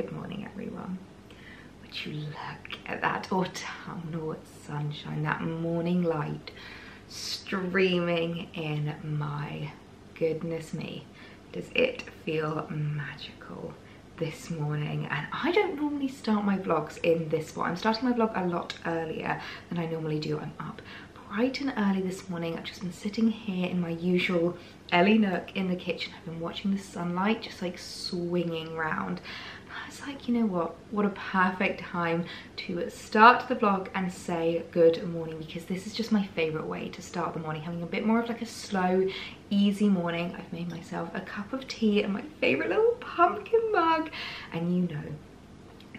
Good morning, everyone. Would you look at that autumnal sunshine, that morning light streaming in. My goodness me, does it feel magical this morning. And I don't normally start my vlogs in this spot. I'm starting my vlog a lot earlier than I normally do. I'm up bright and early this morning. I've just been sitting here in my usual Ellie nook in the kitchen. I've been watching the sunlight just like swinging round. I was like, you know what a perfect time to start the vlog and say good morning, because this is just my favorite way to start the morning, having a bit more of like a slow, easy morning. I've made myself a cup of tea and my favorite little pumpkin mug, and you know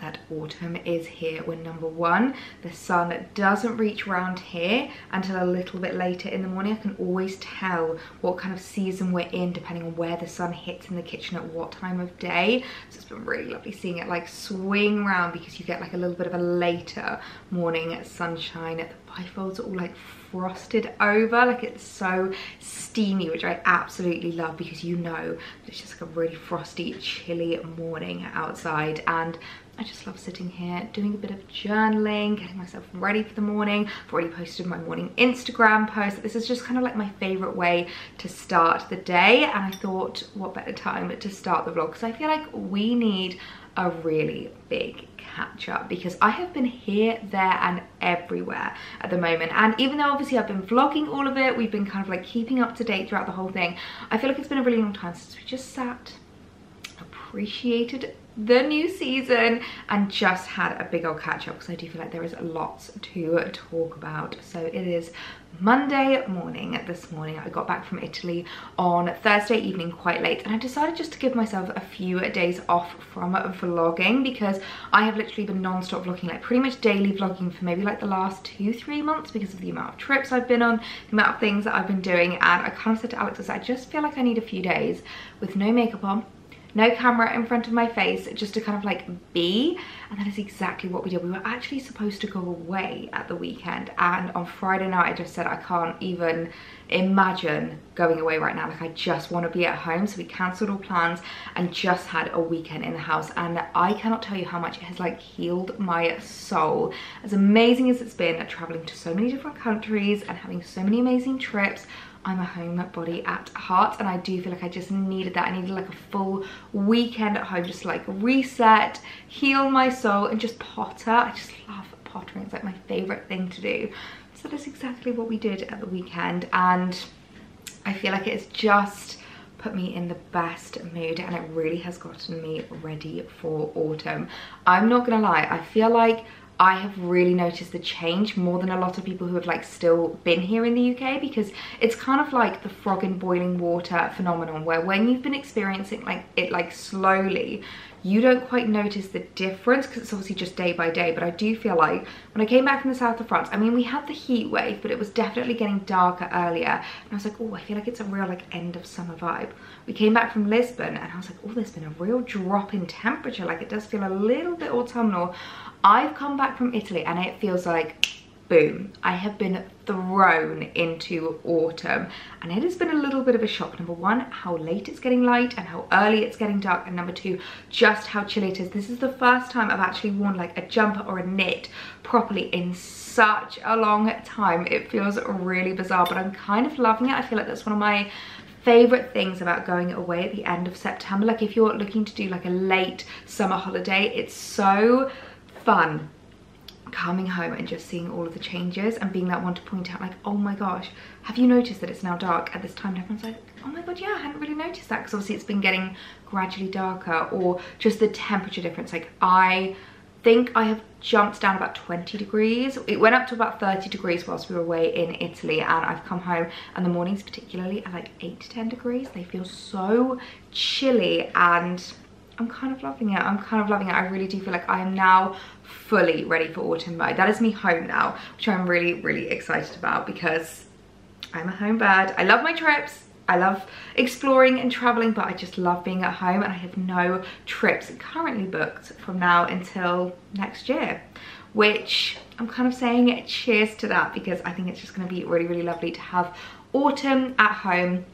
that autumn is here when, number one, the sun doesn't reach round here until a little bit later in the morning. I can always tell what kind of season we're in depending on where the sun hits in the kitchen at what time of day. So it's been really lovely seeing it like swing round, because you get like a little bit of a later morning sunshine. The bifolds are all like frosted over, like it's so steamy, which I absolutely love, because you know it's just like a really frosty, chilly morning outside. And I just love sitting here doing a bit of journaling, getting myself ready for the morning. I've already posted my morning Instagram post. This is just kind of like my favorite way to start the day, and I thought what better time to start the vlog, because I feel like we need a really big catch up, because I have been here, there and everywhere at the moment. And even though obviously I've been vlogging all of it, we've been kind of like keeping up to date throughout the whole thing, I feel like it's been a really long time since we just sat, appreciated the new season and just had a big old catch up, because I do feel like there is lots to talk about. So it is Monday morning this morning. I got back from Italy on Thursday evening quite late, and I decided just to give myself a few days off from vlogging, because I have literally been non-stop vlogging, like pretty much daily vlogging for maybe like the last 2-3 months, because of the amount of trips I've been on, the amount of things that I've been doing. And I kind of said to Alex, I just feel like I need a few days with no makeup on, no camera in front of my face, just to kind of like be. And that is exactly what we did. We were actually supposed to go away at the weekend, and on Friday night I just said I can't even imagine going away right now, like I just want to be at home. So we cancelled all plans and just had a weekend in the house, and I cannot tell you how much it has like healed my soul. As amazing as it's been traveling to so many different countries and having so many amazing trips, I'm a homebody at heart, and I do feel like I just needed that. I needed like a full weekend at home just to like reset, heal my soul and just potter. I just love pottering. It's like my favorite thing to do. So that's exactly what we did at the weekend, and I feel like it's just put me in the best mood, and it really has gotten me ready for autumn. I'm not gonna lie, I feel like I have really noticed the change more than a lot of people who have like still been here in the UK, because it's kind of like the frog in boiling water phenomenon, where when you've been experiencing like it like slowly, you don't quite notice the difference, because it's obviously just day by day. But I do feel like when I came back from the south of France, I mean, we had the heat wave, but it was definitely getting darker earlier, and I was like, oh, I feel like it's a real like end of summer vibe. We came back from Lisbon and I was like, oh, there's been a real drop in temperature, like it does feel a little bit autumnal. I've come back from Italy and it feels like boom, I have been thrown into autumn, and it has been a little bit of a shock. Number one, how late it's getting light and how early it's getting dark, and number two, just how chilly it is. This is the first time I've actually worn like a jumper or a knit properly in such a long time. It feels really bizarre, but I'm kind of loving it. I feel like that's one of my favorite things about going away at the end of September. Like if you're looking to do like a late summer holiday, it's so fun coming home and just seeing all of the changes and being that one to point out like, oh my gosh, have you noticed that it's now dark at this time? And everyone's like, oh my god, yeah, I hadn't really noticed that, because obviously it's been getting gradually darker. Or just the temperature difference, like I think I have jumped down about 20 degrees. It went up to about 30 degrees whilst we were away in Italy, and I've come home and the mornings particularly are like 8 to 10 degrees. They feel so chilly, and I'm kind of loving it. I'm kind of loving it. I really do feel like I am now fully ready for autumn mode. That is me home now, which I'm really, really excited about, because I'm a home bird. I love my trips. I love exploring and traveling, but I just love being at home, and I have no trips currently booked from now until next year, which I'm kind of saying cheers to that, because I think it's just going to be really, really lovely to have autumn at home.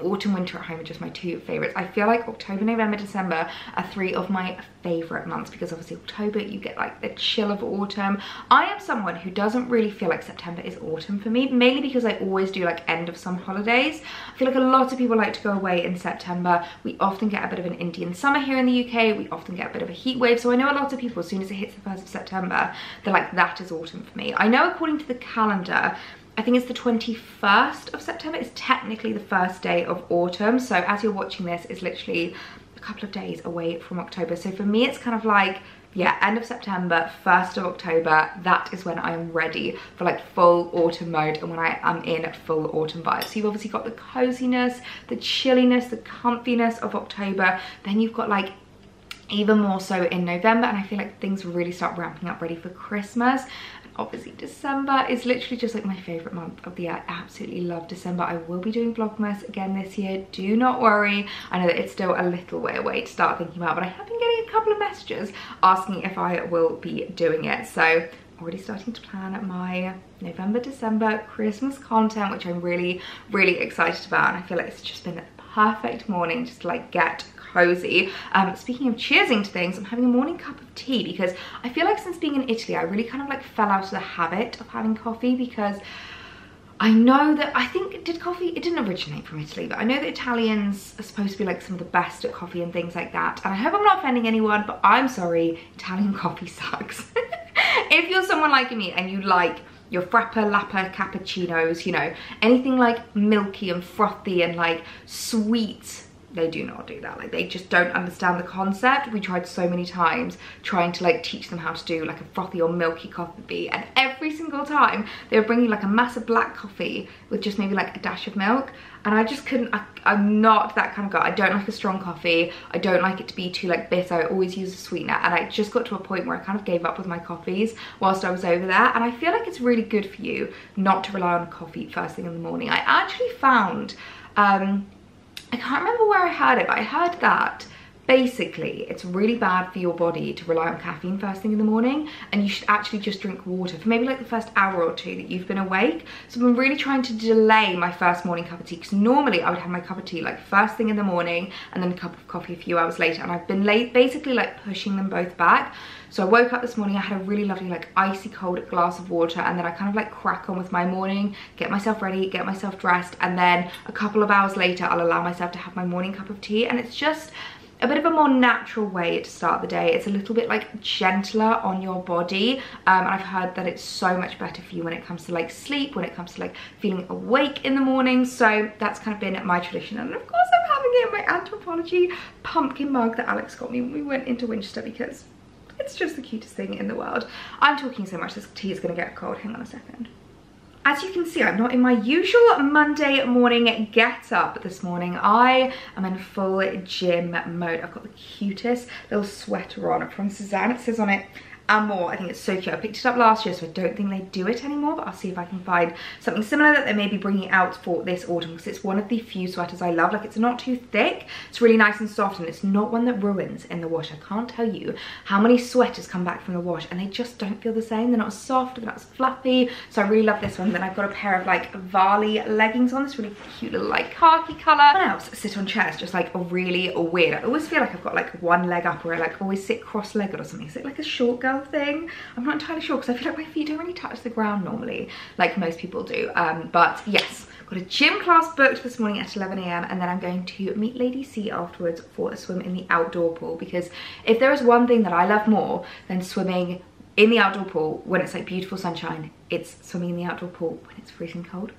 Autumn, winter at home are just my two favorites. I feel like October, November, December are three of my favorite months, because obviously October you get like the chill of autumn. I am someone who doesn't really feel like September is autumn for me, mainly because I always do like end of summer holidays. I feel like a lot of people like to go away in September. We often get a bit of an Indian summer here in the UK. We often get a bit of a heat wave. So I know a lot of people, as soon as it hits the 1st of September, they're like, that is autumn for me. I know according to the calendar, I think it's the 21st of September. It's technically the first day of autumn. So as you're watching this, it's literally a couple of days away from October. So for me, it's kind of like, yeah, end of September, 1st of October, that is when I am ready for like full autumn mode and when I am in full autumn vibes. So you've obviously got the coziness, the chilliness, the comfiness of October. Then you've got like even more so in November, and I feel like things really start ramping up ready for Christmas. Obviously December is literally just like my favorite month of the year. I absolutely love December. I will be doing Vlogmas again this year, do not worry. I know that it's still a little way away to start thinking about, but I have been getting a couple of messages asking if I will be doing it. So already starting to plan my November, December Christmas content, which I'm really excited about, and I feel like it's just been the perfect morning just to like get cozy. Speaking of cheersing to things, I'm having a morning cup of tea because I feel like since being in Italy, I really kind of like fell out of the habit of having coffee, because I know that, I think, did coffee, it didn't originate from Italy, but I know that Italians are supposed to be like some of the best at coffee and things like that. And I hope I'm not offending anyone, but I'm sorry, Italian coffee sucks. If you're someone like me and you like your frappa, lappa, cappuccinos, you know, anything like milky and frothy and like sweet, they do not do that. Like, they just don't understand the concept. We tried so many times trying to like teach them how to do like a frothy or milky coffee, and every single time they were bringing like a massive black coffee with just maybe like a dash of milk, and I just couldn't. I'm not that kind of girl. I don't like a strong coffee. I don't like it to be too like bitter. I always use a sweetener, and I just got to a point where I kind of gave up with my coffees whilst I was over there. And I feel like it's really good for you not to rely on coffee first thing in the morning. I actually found, I can't remember where I heard it, but I heard that basically it's really bad for your body to rely on caffeine first thing in the morning, and you should actually just drink water for maybe like the first hour or two that you've been awake. So I've been really trying to delay my first morning cup of tea, because normally I would have my cup of tea like first thing in the morning and then a cup of coffee a few hours later, and I've been basically like pushing them both back. So I woke up this morning, I had a really lovely like icy cold glass of water, and then I kind of like crack on with my morning, get myself ready, get myself dressed, and then a couple of hours later I'll allow myself to have my morning cup of tea. And it's just a bit of a more natural way to start the day. It's a little bit like gentler on your body, and I've heard that it's so much better for you when it comes to like sleep, when it comes to like feeling awake in the morning. So that's kind of been my tradition, and of course I'm having it in my Anthropologie pumpkin mug that Alex got me when we went into Winchester, because it's just the cutest thing in the world. I'm talking so much, this tea is gonna get cold, hang on a second. As you can see, I'm not in my usual Monday morning get up this morning. I am in full gym mode. I've got the cutest little sweater on from Sezane. It says on it, Amor. I think it's so cute. I picked it up last year, so I don't think they do it anymore, but I'll see if I can find something similar that they may be bringing out for this autumn, because it's one of the few sweaters I love. Like, it's not too thick. It's really nice and soft, and it's not one that ruins in the wash. I can't tell you how many sweaters come back from the wash and they just don't feel the same. They're not as soft, they're not as fluffy. So I really love this one. Then I've got a pair of like Varley leggings on, this really cute little like khaki color. Someone else sit on chairs just like really weird. I always feel like I've got like one leg up, or I like always sit cross-legged or something. Is it like a short girl thing? I'm not entirely sure, because I feel like my feet don't really touch the ground normally like most people do, but yes, got a gym class booked this morning at 11 a.m. and then I'm going to meet Lady C afterwards for a swim in the outdoor pool, because if there is one thing that I love more than swimming in the outdoor pool when it's like beautiful sunshine, it's swimming in the outdoor pool when it's freezing cold.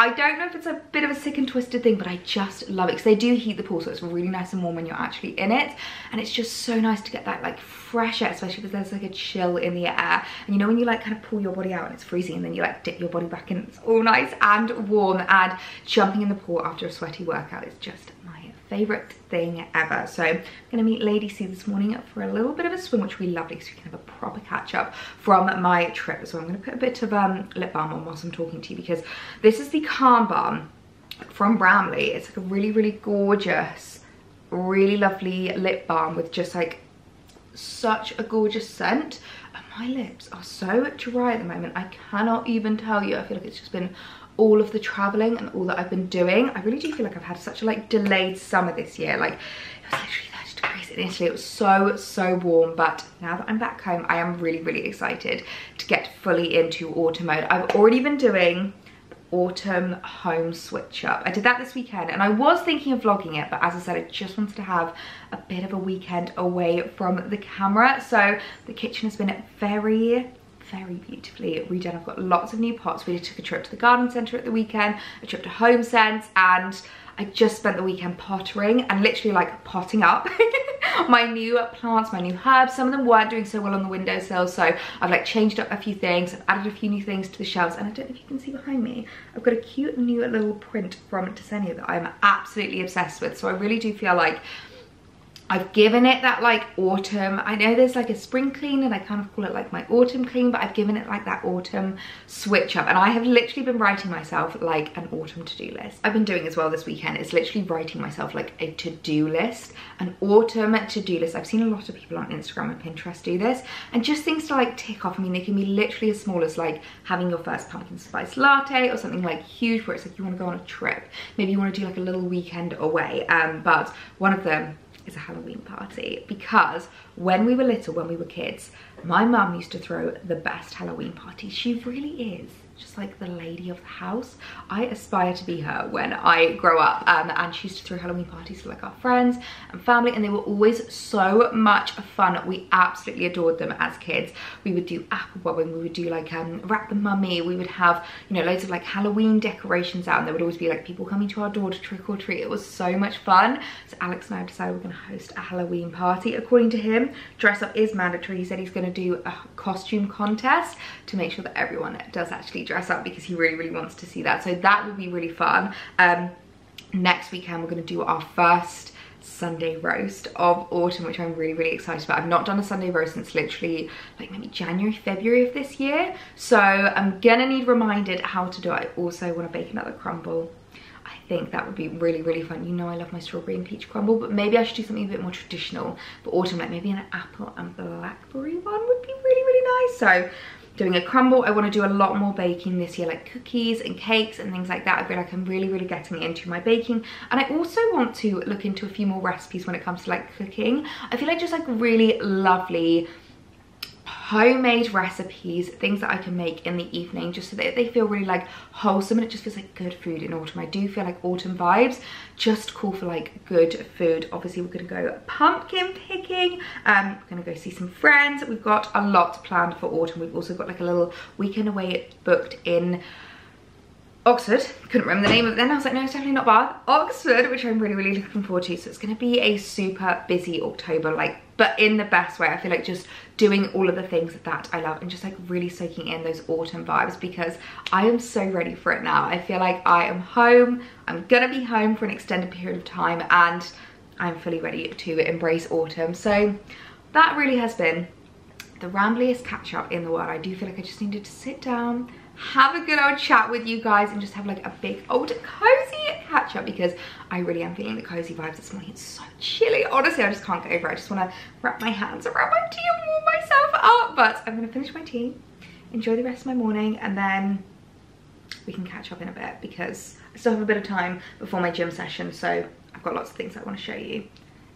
I don't know if it's a bit of a sick and twisted thing, but I just love it, because they do heat the pool, so it's really nice and warm when you're actually in it. And it's just so nice to get that like fresh air, especially because there's like a chill in the air. And you know when you like kind of pull your body out and it's freezing, and then you like dip your body back in, it's all nice and warm. And jumping in the pool after a sweaty workout is just my favorite thing ever. So I'm gonna meet Lady C this morning for a little bit of a swim, which will be lovely because we can have a proper catch up from my trip. So I'm gonna put a bit of lip balm on whilst I'm talking to you, because this is the Calm Balm from Bramley. It's like a really gorgeous, really lovely lip balm with just like such a gorgeous scent. And my lips are so dry at the moment, I cannot even tell you. I feel like it's just been all of the traveling and all that I've been doing. I really do feel like I've had such a delayed summer this year. Like, it was literally in Italy, it was so warm, but now that I'm back home, I am really excited to get fully into autumn mode. I've already been doing autumn home switch up. I did that this weekend and I was thinking of vlogging it, but as I said, I just wanted to have a bit of a weekend away from the camera. So the kitchen has been very beautifully redone. I've got lots of new pots. We took a trip to the garden centre at the weekend, a trip to HomeSense, and I just spent the weekend pottering and literally potting up my new plants, my new herbs. Some of them weren't doing so well on the windowsill, so I've changed up a few things. I've added a few new things to the shelves, and I don't know if you can see behind me, I've got a cute new little print from Desenio that I'm absolutely obsessed with. So I really do feel like I've given it that autumn. I know there's a spring clean and I kind of call it my autumn clean, but I've given it that autumn switch up, and I have literally been writing myself an autumn to-do list. I've been doing as well this weekend is literally writing myself a to-do list, an autumn to-do list. I've seen a lot of people on Instagram and Pinterest do this, and just things to tick off. I mean, they can be literally as small as having your first pumpkin spice latte, or something huge where it's you want to go on a trip. Maybe you want to do a little weekend away, but one of them is a Halloween party, because when we were little, when we were kids, my mum used to throw the best Halloween party. She really is just the lady of the house. I aspire to be her when I grow up, and she used to throw Halloween parties for our friends and family, and they were always so much fun. We absolutely adored them as kids. We would do apple bobbing, we would do wrap the mummy, we would have loads of Halloween decorations out, and there would always be people coming to our door to trick or treat. It was so much fun. So Alex and I decided we're going to host a Halloween party. According to him, dress up is mandatory. He said he's going to do a costume contest to make sure that everyone does actually dress up, because he really wants to see that. So that would be really fun. Next weekend we're going to do our first Sunday roast of autumn, which I'm really excited about. I've not done a Sunday roast since literally maybe January, February of this year, so I'm gonna need reminded how to do it. I also want to bake another crumble. I think that would be really fun. I love my strawberry and peach crumble, but maybe I should do something a bit more traditional for autumn, maybe an apple and blackberry one would be really nice. So doing a crumble. I want to do a lot more baking this year, cookies and cakes and things like that. I feel like I'm really getting into my baking, and I also want to look into a few more recipes when it comes to cooking. I feel like just really lovely homemade recipes, things that I can make in the evening, just so that they feel really wholesome, and it just feels good food in autumn. I do feel autumn vibes just call for good food. Obviously we're gonna go pumpkin picking, we're gonna go see some friends. We've got a lot planned for autumn. We've also got a little weekend away booked in Oxford. Couldn't remember the name of it then. I was no, it's definitely not Bath, Oxford, which I'm really looking forward to. So it's going to be a super busy October, but in the best way. I feel just doing all of the things that I love, and just really soaking in those autumn vibes, because I am so ready for it now. I feel I am home. I'm going to be home for an extended period of time, and I'm fully ready to embrace autumn. So that really has been the rambliest catch up in the world. I do feel I just needed to sit down, have a good old chat with you guys, and just have a big old cozy catch up, because I really am feeling the cozy vibes this morning. It's so chilly, honestly. I just can't get over it. I just want to wrap my hands around my tea and warm myself up, but I'm going to finish my tea, enjoy the rest of my morning, and then we can catch up in a bit, because I still have a bit of time before my gym session. So I've got lots of things I want to show you.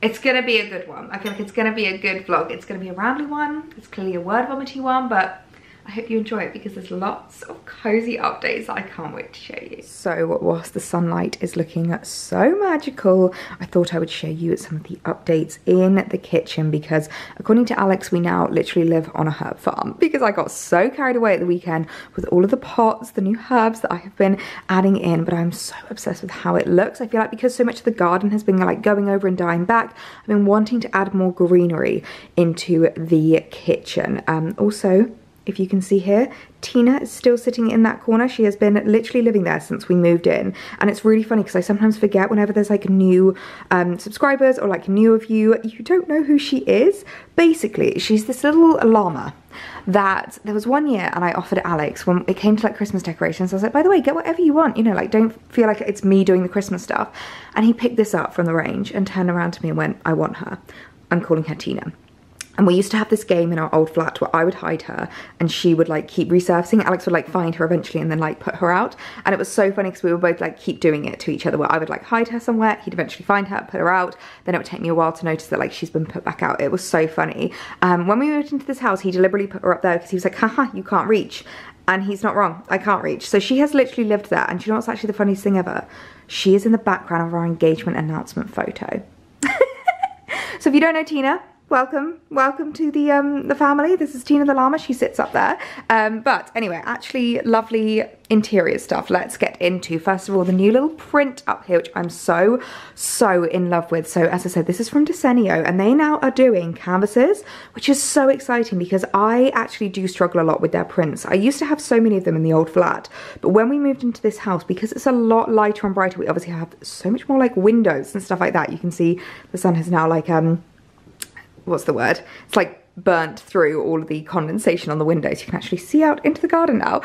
It's going to be a good one. I feel it's going to be a good vlog. It's going to be a rambly one. It's clearly a word vomity one, but I hope you enjoy it, because there's lots of cozy updates that I can't wait to show you. So whilst the sunlight is looking so magical, I thought I would show you some of the updates in the kitchen, because according to Alex, we now literally live on a herb farm, because I got so carried away at the weekend with all of the pots, the new herbs that I have been adding in, but I'm so obsessed with how it looks. I feel because so much of the garden has been going over and dying back, I've been wanting to add more greenery into the kitchen. Also, if you can see here, Tina is still sitting in that corner. She has been literally living there since we moved in, and it's really funny because I sometimes forget whenever there's new subscribers or new of you, you don't know who she is. Basically, she's this little llama that there was one year, and I offered Alex when it came to Christmas decorations. I was like, by the way, get whatever you want, don't feel like it's me doing the Christmas stuff. And he picked this up from the range and turned around to me and went, I want her. I'm calling her Tina. And we used to have this game in our old flat where I would hide her and she would like keep resurfacing. Alex would like find her eventually and then like put her out. And it was so funny because we were both like keep doing it to each other, where I would like hide her somewhere, he'd eventually find her, put her out. Then it would take me a while to notice that like she's been put back out. It was so funny. When we moved into this house, he deliberately put her up there because he was like, haha, you can't reach. And he's not wrong, I can't reach. So she has literally lived there. And do you know what's actually the funniest thing ever? She is in the background of our engagement announcement photo. So if you don't know Tina, welcome to the family. This is Tina the llama. She sits up there. But anyway, actually lovely interior stuff. Let's get into, first of all, the new little print up here, which I'm so in love with. So as I said, this is from Desenio, and they now are doing canvases, which is so exciting because I actually do struggle a lot with their prints. I used to have so many of them in the old flat, but when we moved into this house, because it's a lot lighter and brighter, we obviously have so much more like windows and stuff like that. You can see the sun has now like, what's the word? It's like burnt through all of the condensation on the windows. You can actually see out into the garden now.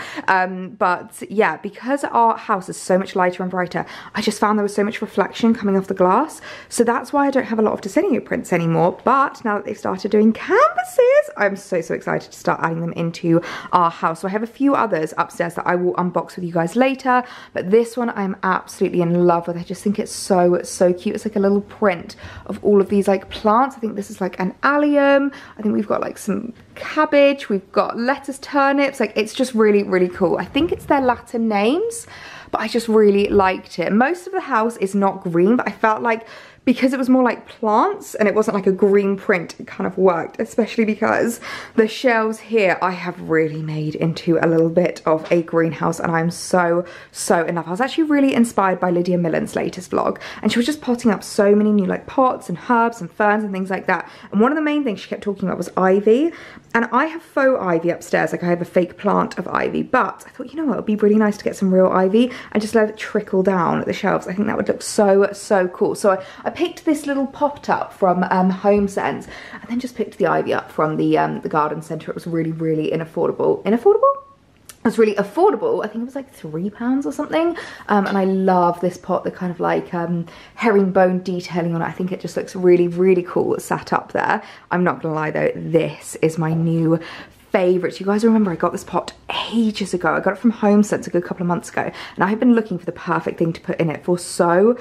But yeah, because our house is so much lighter and brighter, I just found there was so much reflection coming off the glass. So that's why I don't have a lot of Desenio prints anymore. But now that they've started doing canvases, I'm so excited to start adding them into our house. So I have a few others upstairs that I will unbox with you guys later, but this one I'm absolutely in love with. I just think it's so cute. It's like a little print of all of these like plants. I think this is like an allium. I think we've got like some cabbage, we've got lettuce, turnips, like it's just really cool. I think it's their Latin names, but I just really liked it. Most of the house is not green, but I felt like because it was more like plants and it wasn't like a green print, it kind of worked, especially because the shelves here I have really made into a little bit of a greenhouse, and I'm so in love. I was actually really inspired by Lydia Millen's latest vlog, and she was just potting up so many new like pots and herbs and ferns and things like that. And one of the main things she kept talking about was ivy, and I have faux ivy upstairs, like I have a fake plant of ivy, but I thought, you know what, it'd be really nice to get some real ivy and just let it trickle down at the shelves. I think that would look so cool. So I picked this little pot up from HomeSense, and then just picked the ivy up from the garden centre. It was really inaffordable? It was really affordable. I think it was like £3 or something. And I love this pot, the kind of like herringbone detailing on it. I think it just looks really cool sat up there. I'm not gonna lie though, this is my new favourites. You guys remember I got this pot ages ago. I got it from HomeSense a good couple of months ago, and I have been looking for the perfect thing to put in it for so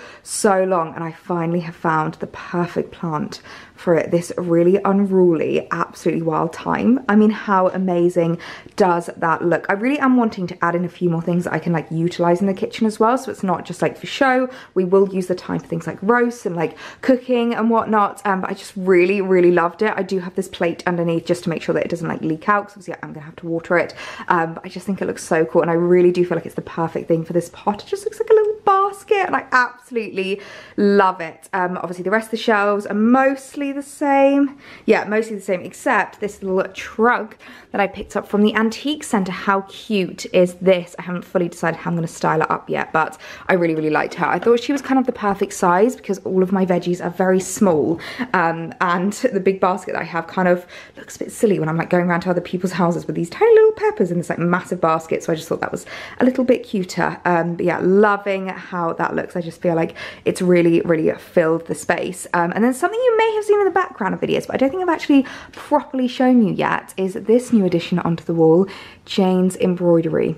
long, and I finally have found the perfect plant for it. This really unruly, absolutely wild thyme. I mean, how amazing does that look? I really am wanting to add in a few more things that I can like utilize in the kitchen as well, so it's not just like for show. We will use the thyme for things like roasts and like cooking and whatnot. But I just really loved it. I do have this plate underneath just to make sure that it doesn't like leak out, because obviously I'm gonna have to water it. But I just think it looks so cool, and I really do feel like it's the perfect thing for this pot. It just looks like a little basket, and I absolutely love it. Obviously the rest of the shelves are mostly the same. Yeah, mostly the same, except this little trug that I picked up from the antique centre. How cute is this? I haven't fully decided how I'm going to style it up yet, but I really liked her. I thought she was kind of the perfect size because all of my veggies are very small, and the big basket that I have kind of looks a bit silly when I'm like going around to other people's houses with these tiny little peppers in this like massive basket. So I just thought that was a little bit cuter. But yeah, loving how that looks. I just feel like it's really filled the space. And then something you may have seen in the background of videos, but I don't think I've actually properly shown you yet, is this new addition onto the wall, Jane's embroidery.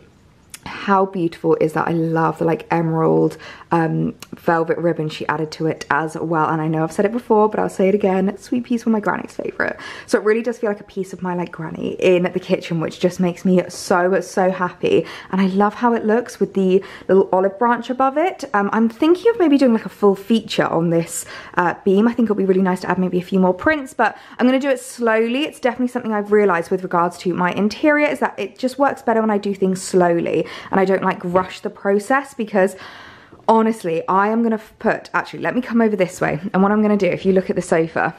How beautiful is that? I love the like emerald velvet ribbon she added to it as well. And I know I've said it before, but I'll say it again, sweet peas were my granny's favorite. So it really does feel like a piece of my like granny in the kitchen, which just makes me so happy. And I love how it looks with the little olive branch above it. I'm thinking of maybe doing like a full feature on this beam. I think it'll be really nice to add maybe a few more prints, but I'm gonna do it slowly. It's definitely something I've realized with regards to my interior, is that it just works better when I do things slowly. And I don't like rush the process, because honestly, I am gonna put, actually, let me come over this way. And what I'm gonna do, if you look at the sofa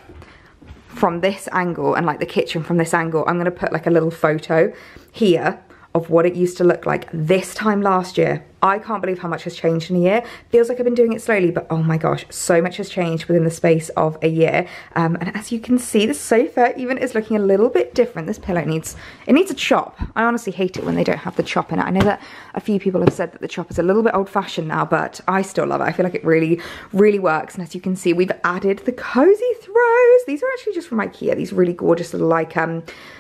from this angle and like the kitchen from this angle, I'm gonna put like a little photo here of what it used to look like this time last year I can't believe how much has changed in a year. Feels like I've been doing it slowly, but oh my gosh, so much has changed within the space of a year. And as you can see, the sofa even is looking a little bit different. This pillow needs a chop. I honestly hate it when they don't have the chop in it. I know that a few people have said that the chop is a little bit old-fashioned now, but I still love it. I feel like it really, really works. And as you can see, we've added the cozy throws. These are actually just from Ikea. These really gorgeous little, like,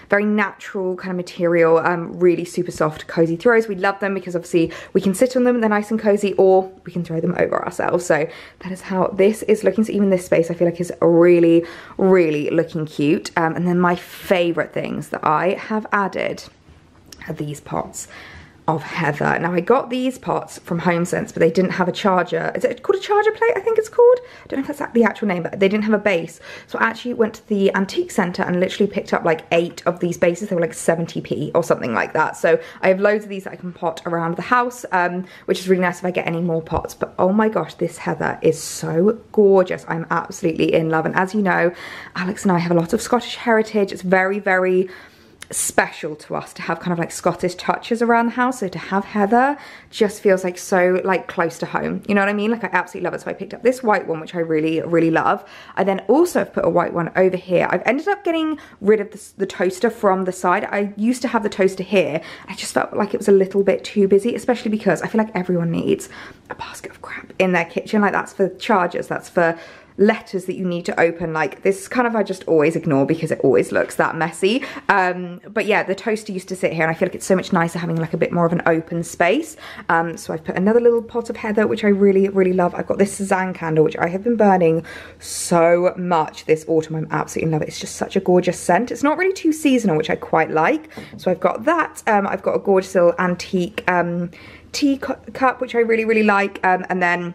very natural kind of material, really super soft cozy throws. We love them because obviously we can sit on them, they're nice and cozy, or we can throw them over ourselves. So that is how this is looking. So even this space I feel like is really, really looking cute. And then my favorite things that I have added are these pots of heather. Now I got these pots from HomeSense, but they didn't have a charger. Is it called a charger plate? I think it's called. I don't know if that's the actual name, but they didn't have a base. So I actually went to the antique centre and literally picked up like 8 of these bases. They were like 70p or something like that. So I have loads of these that I can pot around the house, which is really nice if I get any more pots. But oh my gosh, this heather is so gorgeous. I'm absolutely in love. And as you know, Alex and I have a lot of Scottish heritage. It's very, very special to us to have kind of like Scottish touches around the house, so to have heather just feels like so like close to home, you know what I mean? Like I absolutely love it. So I picked up this white one, which I really, really love. I then also have put a white one over here. I've ended up getting rid of the toaster from the side. I used to have the toaster here. I just felt like it was a little bit too busy, especially because I feel like everyone needs a basket of crap in their kitchen. Like that's for chargers, that's for letters that you need to open, like this kind of I just always ignore because it always looks that messy. But yeah, the toaster used to sit here and I feel like it's so much nicer having like a bit more of an open space. So I've put another little pot of heather, which I really, really love. I've got this Sezane candle, which I have been burning so much this autumn. I'm absolutely in love. It's just such a gorgeous scent. It's not really too seasonal, which I quite like. So I've got that. I've got a gorgeous little antique tea cup, which I really, really like. And then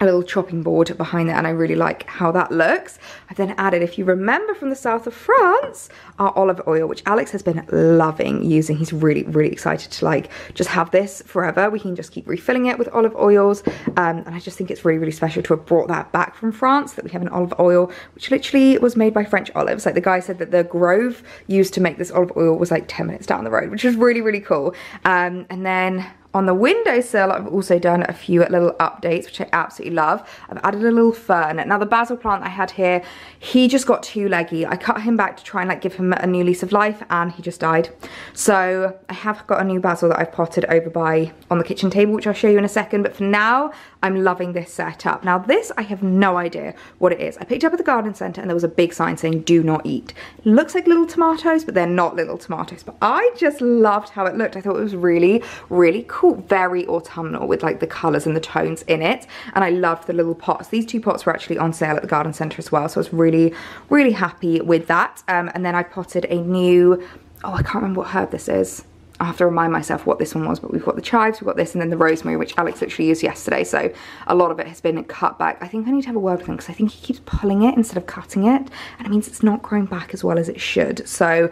a little chopping board behind it, and I really like how that looks. I've then added, if you remember from the south of France, our olive oil, which Alex has been loving using. He's really, really excited to like just have this forever. We can just keep refilling it with olive oils. And I just think it's really, really special to have brought that back from France, that we have an olive oil which literally was made by French olives. Like the guy said that the grove used to make this olive oil was like 10 minutes down the road, which is really, really cool. And then on the windowsill, I've also done a few little updates, which I absolutely love. I've added a little fern. Now, the basil plant I had here, he just got too leggy. I cut him back to try and like give him a new lease of life, and he just died. So I have got a new basil that I've potted over by on the kitchen table, which I'll show you in a second. But for now, I'm loving this setup. Now, this, I have no idea what it is. I picked it up at the garden centre, and there was a big sign saying, do not eat. It looks like little tomatoes, but they're not little tomatoes. But I just loved how it looked. I thought it was really, really cool. Very autumnal with like the colours and the tones in it, and I loved the little pots. These two pots were actually on sale at the garden centre as well, so I was really, really happy with that. And then I potted a new, oh, I can't remember what herb this is. I have to remind myself what this one was, but we've got the chives, we've got this, and then the rosemary, which Alex literally used yesterday, so a lot of it has been cut back. I think I need to have a word with him because I think he keeps pulling it instead of cutting it, and it means it's not growing back as well as it should. So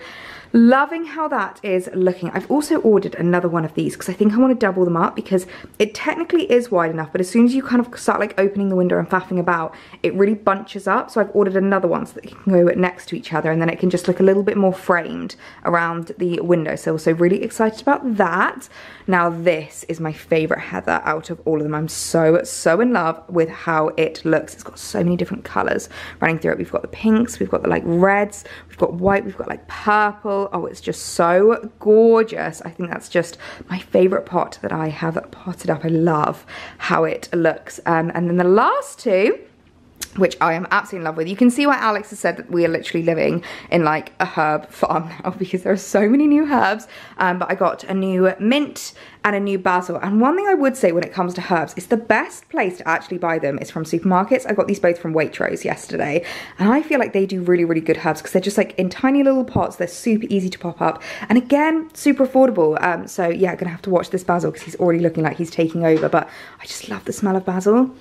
loving how that is looking. I've also ordered another one of these because I think I want to double them up because it technically is wide enough, but as soon as you kind of start like opening the window and faffing about, it really bunches up. So I've ordered another one so that it can go next to each other, and then it can just look a little bit more framed around the windowsill. So really excited about that. Now this is my favorite heather out of all of them. I'm so, so in love with how it looks. It's got so many different colors running through it. We've got the pinks, we've got the like reds, we've got white, we've got like purple. Oh, it's just so gorgeous. I think that's just my favorite pot that I have potted up. I love how it looks. And then the last two, which I am absolutely in love with. You can see why Alex has said that we are literally living in like a herb farm now because there are so many new herbs. But I got a new mint and a new basil. And one thing I would say when it comes to herbs is the best place to actually buy them is from supermarkets. I got these both from Waitrose yesterday. And I feel like they do really, really good herbs because they're just like in tiny little pots. They're super easy to pop up. And again, super affordable. So yeah, I'm gonna have to watch this basil because he's already looking like he's taking over. But I just love the smell of basil.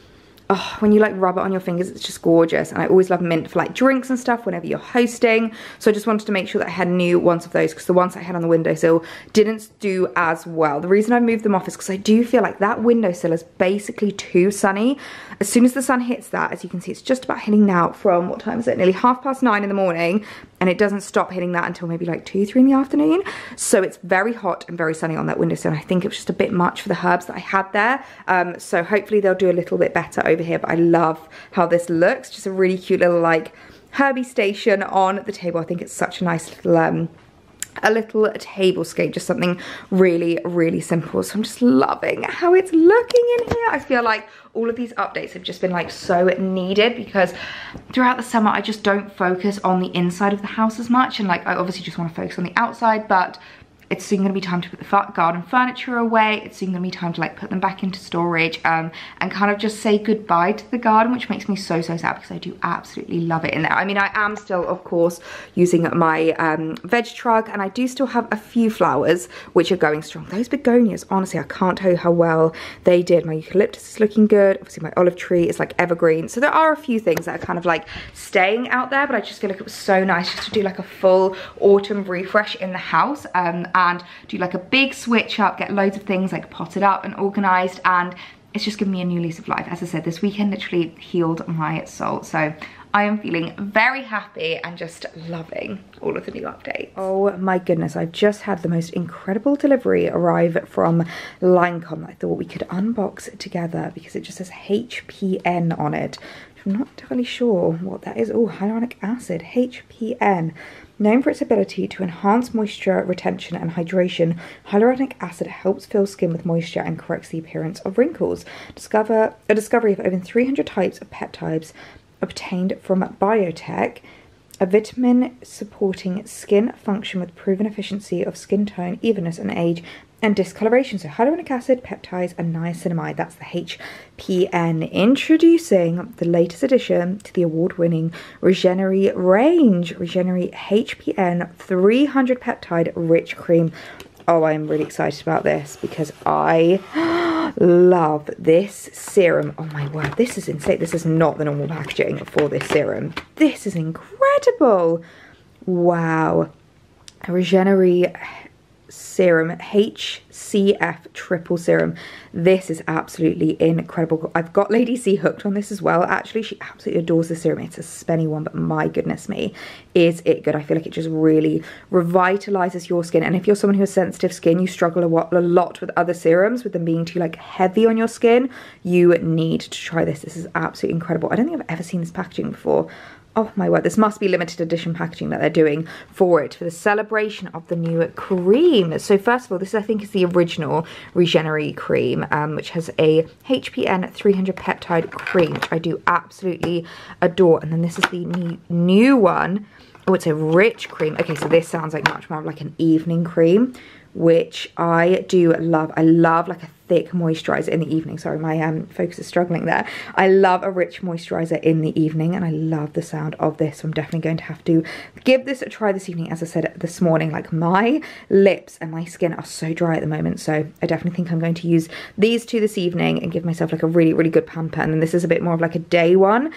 oh, when you like rub it on your fingers, it's just gorgeous. And I always love mint for like drinks and stuff whenever you're hosting. So I just wanted to make sure that I had new ones of those because the ones I had on the windowsill didn't do as well. The reason I moved them off is because I do feel like that windowsill is basically too sunny. As soon as the sun hits that, as you can see, it's just about hitting now from, what time is it? Nearly 9:30 in the morning. And it doesn't stop hitting that until maybe like 2, 3 in the afternoon. So it's very hot and very sunny on that windowsill. And I think it was just a bit much for the herbs that I had there. So hopefully they'll do a little bit better over here, but I love how this looks. Just a really cute little like herby station on the table. I think it's such a nice little a little tablescape, just something really, really simple. So I'm just loving how it's looking in here. I feel like all of these updates have just been like so needed because throughout the summer, I just don't focus on the inside of the house as much. And like, I obviously just want to focus on the outside, but it's soon gonna be time to put the garden furniture away. It's soon gonna be time to like put them back into storage and kind of just say goodbye to the garden, which makes me so, so sad because I do absolutely love it in there. I mean, I am still, of course, using my veg truck, and I do still have a few flowers which are going strong. Those begonias, honestly, I can't tell you how well they did. My eucalyptus is looking good. Obviously my olive tree is like evergreen. So there are a few things that are kind of like staying out there, but I just feel like it was so nice just to do like a full autumn refresh in the house. And do like a big switch up, get loads of things like potted up and organized, and it's just given me a new lease of life. As I said, this weekend literally healed my soul. So I am feeling very happy and just loving all of the new updates. Oh my goodness, I've just had the most incredible delivery arrive from Lancôme. I thought we could unbox together because it just says HPN on it. I'm not entirely sure what that is. Oh, hyaluronic acid, HPN. Known for its ability to enhance moisture retention and hydration, hyaluronic acid helps fill skin with moisture and corrects the appearance of wrinkles. A discovery of over 300 types of peptides obtained from biotech, a vitamin supporting skin function with proven efficiency of skin tone, evenness and age, and discoloration. So hyaluronic acid, peptides and niacinamide, that's the HPN. Introducing the latest addition to the award-winning Regeneri range, Regeneri HPN 300 peptide rich cream. Oh, I'm really excited about this because I love this serum. Oh my word, this is insane. This is not the normal packaging for this serum. This is incredible. Wow. Regeneri serum, HCF triple serum. This is absolutely incredible. I've got Lady C hooked on this as well. Actually, she absolutely adores the serum. It's a spenny one, but my goodness me, is it good. I feel like it just really revitalizes your skin. And if you're someone who has sensitive skin, you struggle a lot with other serums, with them being too like heavy on your skin, you need to try this. This is absolutely incredible. I don't think I've ever seen this packaging before. Oh my word, this must be limited edition packaging that they're doing for it, for the celebration of the new cream. So first of all, this I think is the original Regeneri cream, which has a HPN 300 peptide cream, which I do absolutely adore. And then this is the new one. Oh, it's a rich cream. Okay, so this sounds like much more of like an evening cream, which I do love. I love like a thick moisturizer in the evening. Sorry, my focus is struggling there. I love a rich moisturizer in the evening, and I love the sound of this. So I'm definitely going to have to give this a try this evening. As I said this morning, like my lips and my skin are so dry at the moment, so I definitely think I'm going to use these two this evening and give myself like a really, really good pamper. And then this is a bit more of like a day one,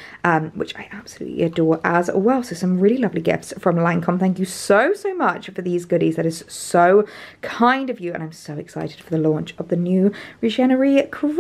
which I absolutely adore as well. So some really lovely gifts from Lancôme. Thank you so, so much for these goodies. That is so kind of you, and I'm so excited for the launch of the new Regeneri cream.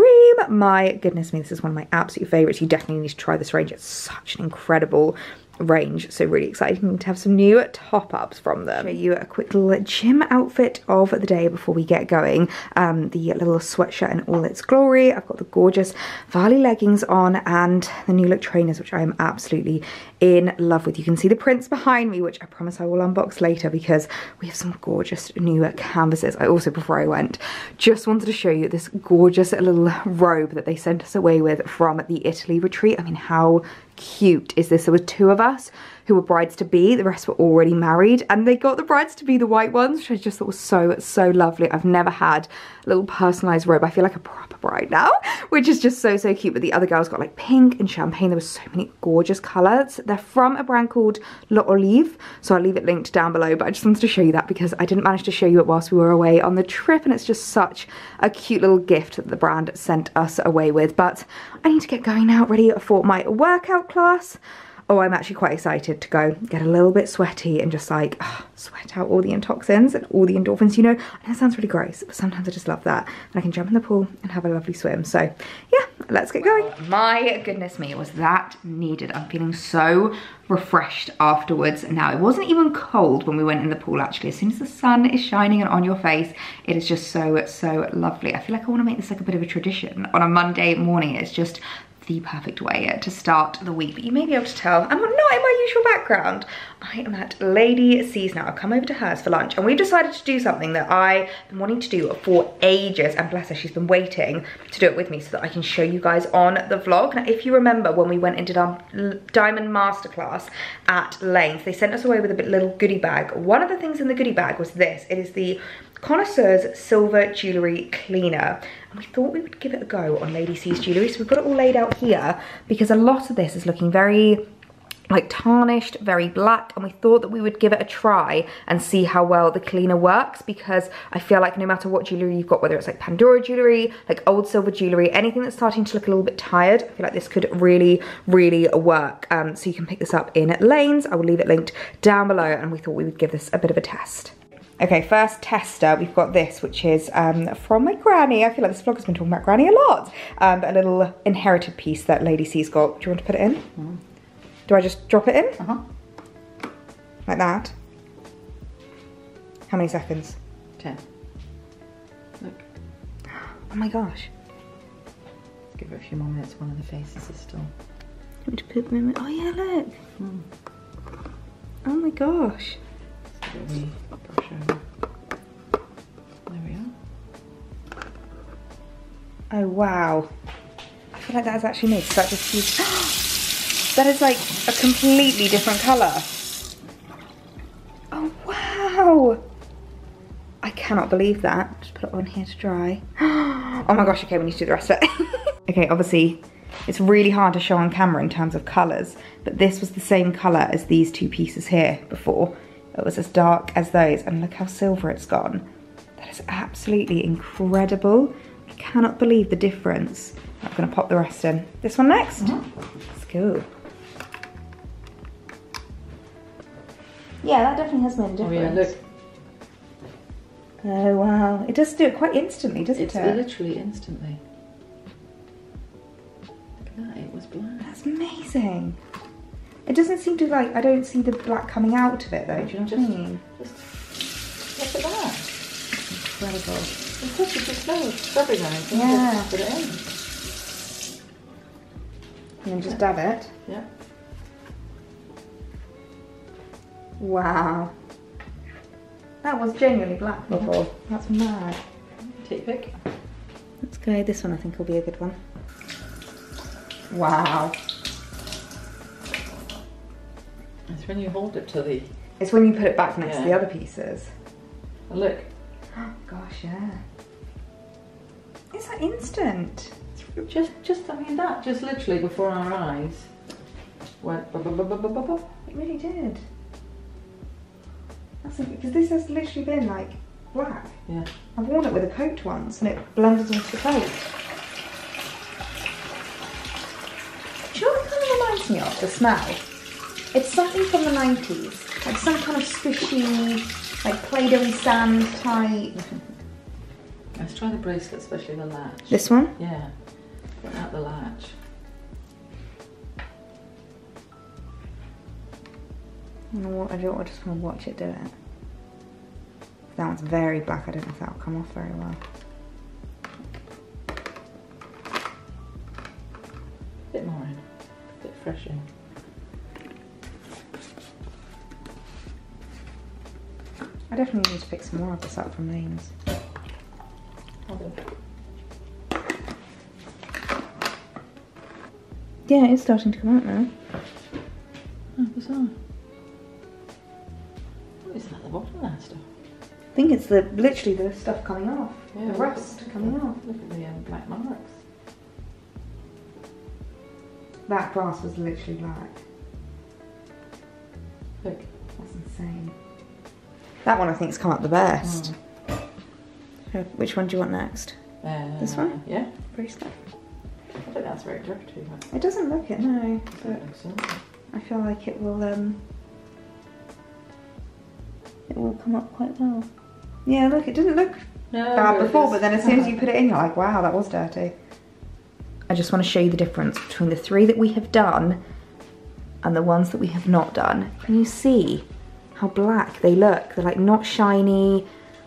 My goodness me, this is one of my absolute favorites. You definitely need to try this range. It's such an incredible range, so really exciting to have some new top-ups from them. Show you a quick little gym outfit of the day before we get going. The little sweatshirt in all its glory. I've got the gorgeous Varley leggings on and the New Look trainers, which I am absolutely in love with. You can see the prints behind me, which I promise I will unbox later because we have some gorgeous new canvases. I also, before I went, just wanted to show you this gorgeous little robe that they sent us away with from the Italy retreat. I mean, how cute is this? There were two of us who were brides-to-be. The rest were already married, and they got the brides-to-be the white ones, which I just thought was so lovely. I've never had a little personalized robe. I feel like a proper bride now, which is just so cute. But the other girls got like pink and champagne. There were so many gorgeous colors. They're from a brand called L'Olive, so I'll leave it linked down below, but I just wanted to show you that because I didn't manage to show you it whilst we were away on the trip, and it's just such a cute little gift that the brand sent us away with. But I need to get going now, ready for my workout class. Oh, I'm actually quite excited to go get a little bit sweaty and just like sweat out all the toxins and all the endorphins, you know. And it sounds really gross, but sometimes I just love that. And I can jump in the pool and have a lovely swim. So yeah, let's get going. My goodness me, was that needed. I'm feeling so refreshed afterwards. Now, it wasn't even cold when we went in the pool, actually. As soon as the sun is shining and on your face, it is just so lovely. I feel like I want to make this like a bit of a tradition. On a Monday morning, it's just the perfect way to start the week. But you may be able to tell I'm not in my usual background. I am at Lady C's now. I've come over to hers for lunch, and we've decided to do something that I've been wanting to do for ages, and bless her, she's been waiting to do it with me so that I can show you guys on the vlog. Now, if you remember when we went and did our diamond masterclass at Lanes, they sent us away with a little goodie bag. One of the things in the goodie bag was this. It is the Connoisseur's Silver Jewellery Cleaner. And we thought we would give it a go on Lady C's jewellery. So we've got it all laid out here because a lot of this is looking very like tarnished, very black, and we thought that we would give it a try and see how well the cleaner works, because I feel like no matter what jewellery you've got, whether it's like Pandora jewellery, like old silver jewellery, anything that's starting to look a little bit tired, I feel like this could really work. So you can pick this up in Lanes. I will leave it linked down below, and we thought we would give this a bit of a test. Okay, first tester, we've got this, which is from my granny. I feel like this vlog has been talking about granny a lot. But a little inherited piece that Lady C's got. Do you want to put it in? Mm. Do I just drop it in? Uh-huh. Like that? How many seconds? 10. Look. Oh my gosh. Let's give it a few more minutes. One of the faces is still... Oh yeah, look. Mm. Oh my gosh. We brush over. There we are. Oh wow. I feel like that has actually made such a huge... That is like a completely different colour. Oh wow. I cannot believe that. Just put it on here to dry. Oh my gosh, okay, we need to do the rest of it. Okay, obviously it's really hard to show on camera in terms of colours, but this was the same colour as these two pieces here before. It was as dark as those, and look how silver it's gone. That is absolutely incredible. I cannot believe the difference. I'm gonna pop the rest in. This one next? Mm-hmm. Let's go. Yeah, that definitely has made a difference. Oh, yeah, look. Oh, wow. It does do it quite instantly, doesn't it? It's literally instantly. Look at that, it was black. That's amazing. It doesn't seem to like, I don't see the black coming out of it though, do you know what I mean? Just look at that. Incredible. Of course it's just loads, everything. Yeah. Put it in. And then just dab it. Yeah. Wow. That was genuinely black before. Yeah. That's mad. Take a pick. Let's go, this one I think will be a good one. Wow. It's when you hold it to the... It's when you put it back next to the other pieces. Oh, look. Oh, gosh, yeah. It's like instant. Just I mean that, just literally before our eyes went ba-ba-ba-ba-ba-ba. It really did. That's because this has literally been like black. Yeah. I've worn it with a coat once and it blended into the coat. Do you know what it kind of reminds me of? The smell. It's something from the 90s, like some kind of squishy, like Play-Doh sand type. Let's try the bracelet, especially the latch. This one? Yeah, put out the latch. You know what, I just want to watch it do it. That one's very black, I don't know if that'll come off very well. A bit more in, a bit fresh in. I definitely need to pick some more of this up from Lanes. Yeah, it's starting to come out now. Oh, bizarre. It's like the bottom of that stuff. I think it's literally the stuff coming off, yeah, the rust coming off. Look at the black marks. That brass was literally black. Look, that's insane. That one I think's come up the best. Mm. Which one do you want next? This one? Yeah. Pretty stuff. I don't think that's very dirty. It doesn't look it, no. But I feel like it will come up quite well. Yeah, look, it didn't look bad before, but then as soon as you put it in, you're like, wow, that was dirty. I just want to show you the difference between the three that we have done and the ones that we have not done. Can you see how black they look? They're like not shiny.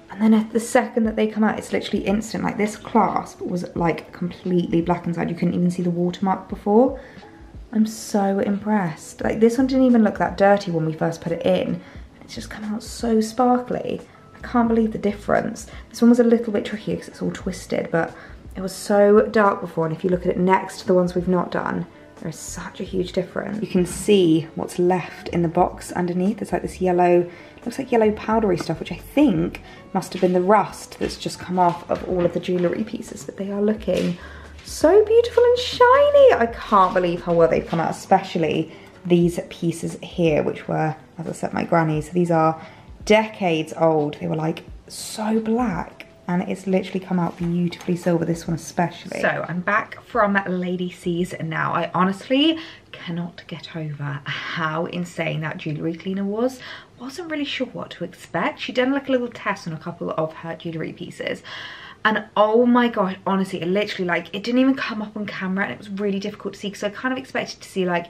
And then at the second that they come out, it's literally instant. Like this clasp was like completely black inside. You couldn't even see the watermark before. I'm so impressed. Like this one didn't even look that dirty when we first put it in. It's just come out so sparkly. I can't believe the difference. This one was a little bit tricky because it's all twisted, but it was so dark before, and if you look at it next to the ones we've not done, there is such a huge difference. You can see what's left in the box underneath. It's like this yellow, looks like yellow powdery stuff, which I think must have been the rust that's just come off of all of the jewellery pieces, but they are looking so beautiful and shiny. I can't believe how well they've come out, especially these pieces here, which were, as I said, my granny's. These are decades old. They were like so black, and it's literally come out beautifully silver, this one especially. So I'm back from Lady C's now. I honestly cannot get over how insane that jewellery cleaner was. Wasn't really sure what to expect. She'd done like a little test on a couple of her jewellery pieces. And oh my gosh, honestly, it literally like, it didn't even come up on camera, and it was really difficult to see because I kind of expected to see like,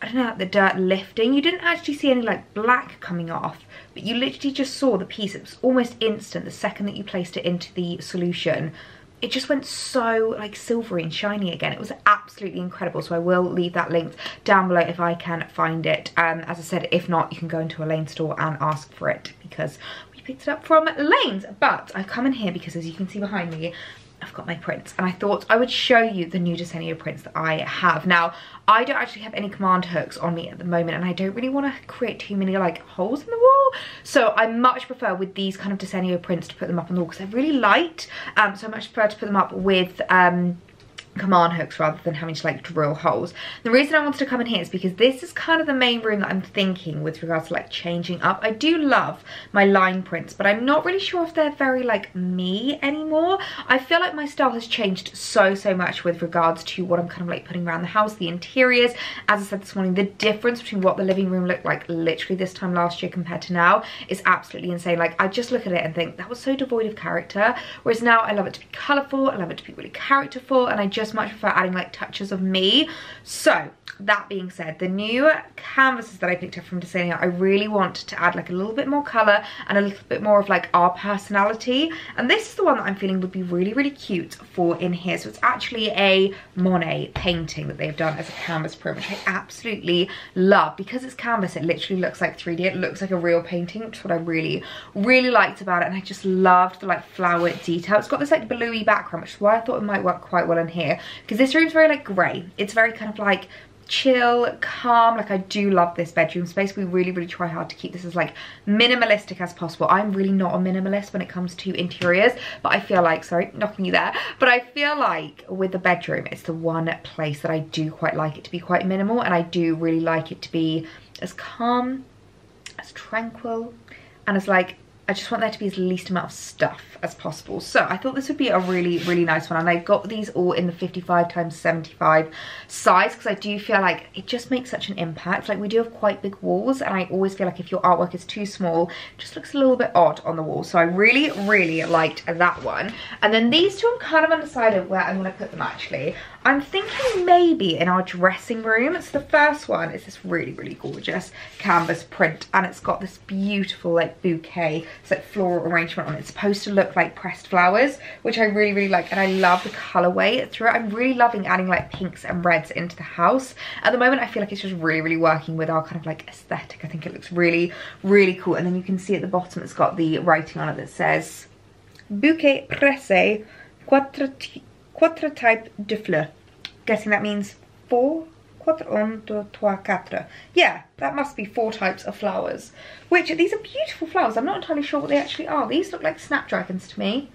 I don't know, like the dirt lifting. You didn't actually see any like black coming off, but you literally just saw the piece. It was almost instant. The second that you placed it into the solution, it just went so like silvery and shiny again. It was absolutely incredible. So I will leave that link down below if I can find it. As I said, if not, you can go into a Lanes store and ask for it because we picked it up from Lanes. But I've come in here because, as you can see behind me, I've got my prints, and I thought I would show you the new Desenio prints that I have. Now, I don't actually have any command hooks on me at the moment, and I don't really want to create too many like holes in the wall, so I much prefer with these kind of Desenio prints to put them up on the wall because they're really light, so I much prefer to put them up with command hooks rather than having to like drill holes. The reason I wanted to come in here is because this is kind of the main room that I'm thinking with regards to like changing up. I do love my line prints, but I'm not really sure if they're very like me anymore. I feel like my style has changed so much with regards to what I'm kind of like putting around the house, the interiors. As I said this morning, the difference between what the living room looked like literally this time last year compared to now is absolutely insane. Like I just look at it and think that was so devoid of character, whereas now I love it to be colourful, I love it to be really characterful, and I just much prefer adding like touches of me. So that being said, the new canvases that I picked up from Desenio, I really want to add like a little bit more colour and a little bit more of like our personality, and this is the one that I'm feeling would be really cute for in here. So it's actually a Monet painting that they've done as a canvas print, which I absolutely love. Because it's canvas, it literally looks like 3D, it looks like a real painting, which is what I really liked about it, and I just loved the like flower detail. It's got this like bluey background, which is why I thought it might work quite well in here, because this room's very like grey. It's very kind of like chill, calm. Like I do love this bedroom space. We really try hard to keep this as like minimalistic as possible. I'm really not a minimalist when it comes to interiors, but I feel like, sorry, knocking you there, but I feel like with the bedroom, it's the one place that I do quite like it to be quite minimal, and I do really like it to be as calm, as tranquil, and as like, I just want there to be as least amount of stuff as possible. So I thought this would be a really nice one. And I got these all in the 55x75 size because I do feel like it just makes such an impact. Like we do have quite big walls, and I always feel like if your artwork is too small, it just looks a little bit odd on the wall. So I really liked that one. And then these two, I'm kind of undecided where I'm gonna put them actually. I'm thinking maybe in our dressing room. So the first one is this really gorgeous canvas print, and it's got this beautiful like bouquet. It's like floral arrangement on it. It's supposed to look like pressed flowers, which I really like, and I love the colourway through it. I'm really loving adding like pinks and reds into the house. At the moment, I feel like it's just really working with our kind of like aesthetic. I think it looks really cool. And then you can see at the bottom, it's got the writing on it that says Bouquet Pressé Quatre Types de Fleurs. Guessing that means four 4, 1, 2, 3, 4. Yeah, that must be 4 types of flowers. Which, these are beautiful flowers. I'm not entirely sure what they actually are. These look like snapdragons to me.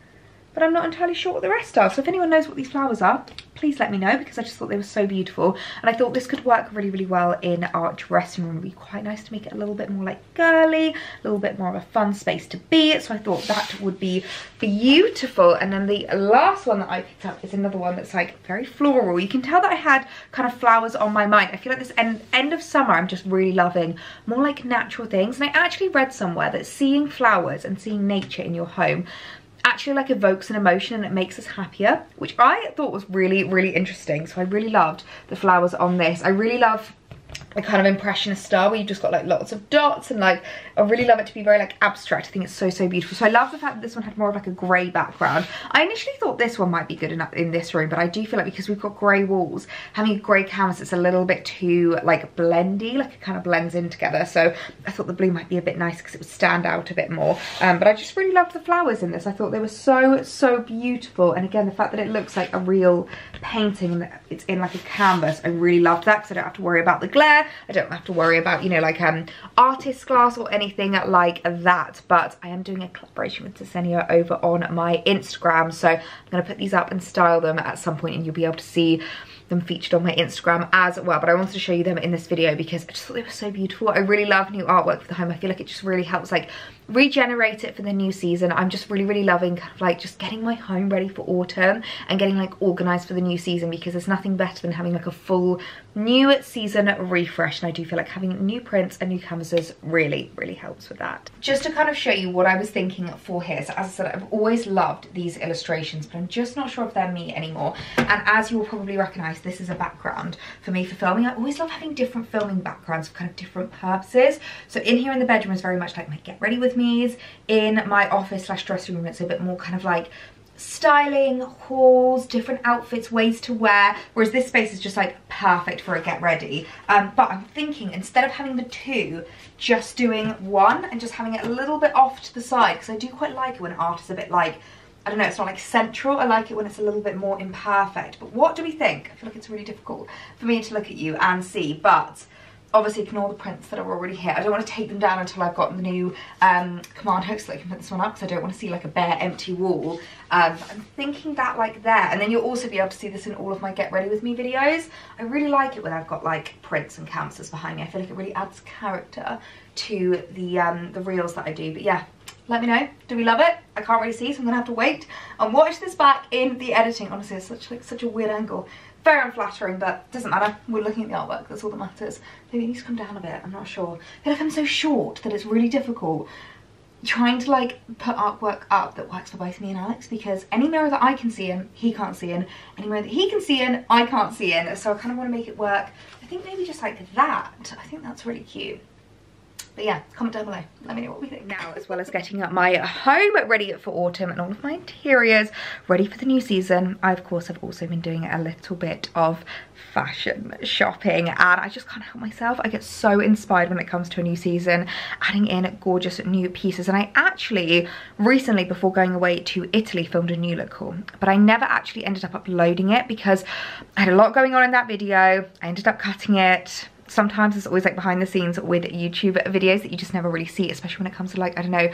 But I'm not entirely sure what the rest are. So if anyone knows what these flowers are, please let me know, because I just thought they were so beautiful. And I thought this could work really, really well in our dressing room. It would be quite nice to make it a little bit more like girly, a little bit more of a fun space to be. So I thought that would be beautiful. And then the last one that I picked up is another one that's like very floral. You can tell that I had kind of flowers on my mind. I feel like this end of summer, I'm just really loving more like natural things. And I actually read somewhere that seeing flowers and seeing nature in your home actually like evokes an emotion and it makes us happier, which I thought was really, really interesting. So I really loved the flowers on this. I really love a kind of impressionist style where you've just got like lots of dots and like, I really love it to be very like abstract. I think it's so, so beautiful. So I love the fact that this one had more of like a grey background. I initially thought this one might be good enough in this room, but I do feel like because we've got grey walls, having a grey canvas, it's a little bit too like blendy, like it kind of blends in together. So I thought the blue might be a bit nice because it would stand out a bit more. But I just really loved the flowers in this. I thought they were so, so beautiful. And again, the fact that it looks like a real painting and that it's in like a canvas, I really loved that because I don't have to worry about the glare. I don't have to worry about, you know, like artist class or anything like that. But I am doing a collaboration with Desenio over on my Instagram, so I'm going to put these up and style them at some point, and you'll be able to see them featured on my Instagram as well. But I wanted to show you them in this video because I just thought they were so beautiful. I really love new artwork for the home. I feel like it just really helps like regenerate it for the new season. I'm just really, really loving kind of like just getting my home ready for autumn and getting like organized for the new season, because there's nothing better than having like a full new season refresh. And I do feel like having new prints and new canvases really, really helps with that. Just to kind of show you what I was thinking for here. So as I said, I've always loved these illustrations, but I'm just not sure if they're me anymore. And as you will probably recognize, this is a background for me for filming. I always love having different filming backgrounds for kind of different purposes. So in here in the bedroom is very much like my get ready with me's. In my office slash dressing room, it's a bit more kind of like styling, hauls, different outfits, ways to wear, whereas this space is just like perfect for a get ready. But I'm thinking instead of having the two, just doing one and just having it a little bit off to the side, because I do quite like it when art is a bit like, I don't know, it's not like central. I like it when it's a little bit more imperfect. But what do we think? I feel like it's really difficult for me to look at you and see, but obviously ignore the prints that are already here. I don't want to take them down until I've got the new command hook so that I can put this one up, because I don't want to see like a bare empty wall. I'm thinking that like there, and then you'll also be able to see this in all of my get ready with me videos. I really like it when I've got like prints and canvases behind me. I feel like it really adds character to the reels that I do. But yeah, let me know. Do we love it? I can't really see, so I'm gonna have to wait and watch this back in the editing. Honestly, it's such a weird angle. Very unflattering, but doesn't matter. We're looking at the artwork, that's all that matters. Maybe it needs to come down a bit, I'm not sure. I feel like I'm so short that it's really difficult trying to like put artwork up that works for both me and Alex, because any mirror that I can see in, he can't see in. Any mirror that he can see in, I can't see in. So I kind of want to make it work. I think maybe just like that. I think that's really cute. But yeah, comment down below, let me know what we think. Now, as well as getting up my home ready for autumn and all of my interiors ready for the new season, I of course have also been doing a little bit of fashion shopping, and I just can't help myself. I get so inspired when it comes to a new season, adding in gorgeous new pieces. And I actually recently, before going away to Italy, filmed a New Look haul, but I never actually ended up uploading it because I had a lot going on in that video. I ended up cutting it. Sometimes it's always like behind the scenes with YouTube videos that you just never really see, especially when it comes to like, I don't know,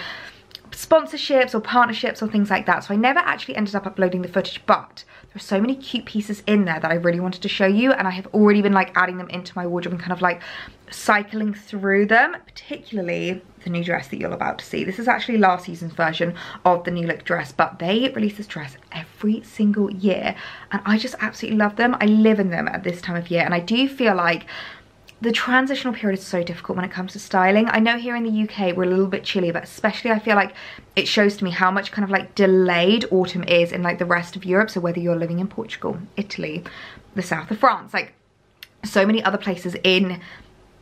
sponsorships or partnerships or things like that. So I never actually ended up uploading the footage, but there are so many cute pieces in there that I really wanted to show you. And I have already been like adding them into my wardrobe and kind of like cycling through them, particularly the new dress that you're about to see. This is actually last season's version of the New Look dress, but they release this dress every single year. And I just absolutely love them. I live in them at this time of year. And I do feel like the transitional period is so difficult when it comes to styling. I know here in the UK we're a little bit chilly, but especially I feel like it shows to me how much kind of like delayed autumn is in like the rest of Europe. So whether you're living in Portugal, Italy, the south of France, like so many other places in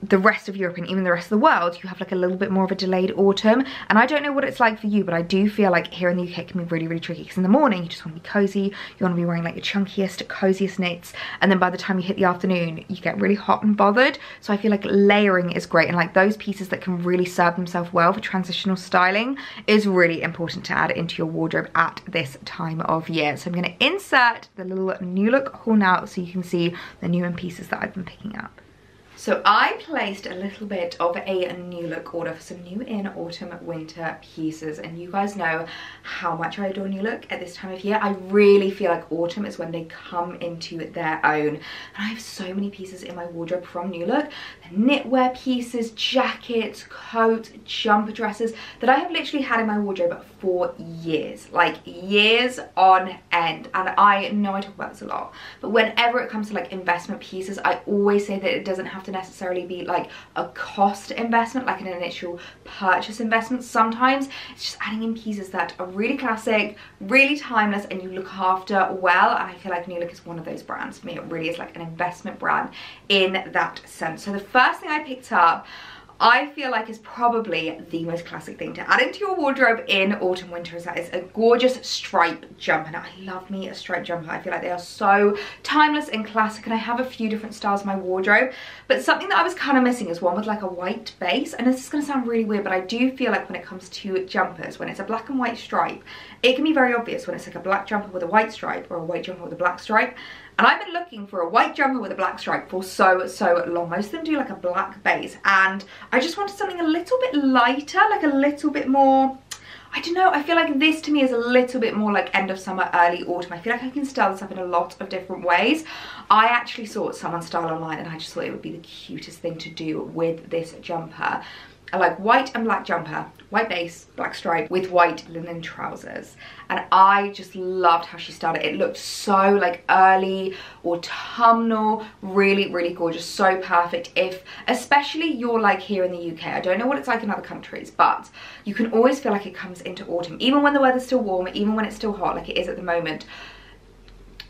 the rest of Europe and even the rest of the world, you have like a little bit more of a delayed autumn. And I don't know what it's like for you, but I do feel like here in the UK it can be really, really tricky, because in the morning you just want to be cozy, you want to be wearing like your chunkiest, coziest knits, and then by the time you hit the afternoon you get really hot and bothered. So I feel like layering is great, and like those pieces that can really serve themselves well for transitional styling is really important to add into your wardrobe at this time of year. So I'm going to insert the little New Look haul now so you can see the new pieces that I've been picking up. So I placed a little bit of a New Look order for some new in autumn winter pieces, and you guys know how much I adore New Look at this time of year. I really feel like autumn is when they come into their own, and I have so many pieces in my wardrobe from New Look. The knitwear pieces, jackets, coats, jumper dresses that I have literally had in my wardrobe for years, like years on end. And I know I talk about this a lot, but whenever it comes to like investment pieces, I always say that it doesn't have to necessarily be like a cost investment, like an initial purchase investment. Sometimes it's just adding in pieces that are really classic, really timeless, and you look after well. And I feel like New Look is one of those brands for me. It really is like an investment brand in that sense. So the first thing I picked up, I feel like is probably the most classic thing to add into your wardrobe in autumn winter, is that it's a gorgeous stripe jumper. Now I love me a stripe jumper. I feel like they are so timeless and classic, and I have a few different styles in my wardrobe, but something that I was kind of missing is one with like a white base. And this is going to sound really weird, but I do feel like when it comes to jumpers, when it's a black and white stripe, it can be very obvious when it's like a black jumper with a white stripe or a white jumper with a black stripe. And I've been looking for a white jumper with a black stripe for so long. Most of them do like a black base, and I just wanted something a little bit lighter, like a little bit more, I don't know, I feel like this to me is a little bit more like end of summer, early autumn. I feel like I can style this up in a lot of different ways. I actually saw someone style online, and I just thought it would be the cutest thing to do with this jumper. I like white and black jumper, white base, black stripe with white linen trousers. And I just loved how she styled it. It looked so like early autumnal, really, really gorgeous. So perfect if, especially you're like here in the UK. I don't know what it's like in other countries, but you can always feel like it comes into autumn. Even when the weather's still warm, even when it's still hot, like it is at the moment,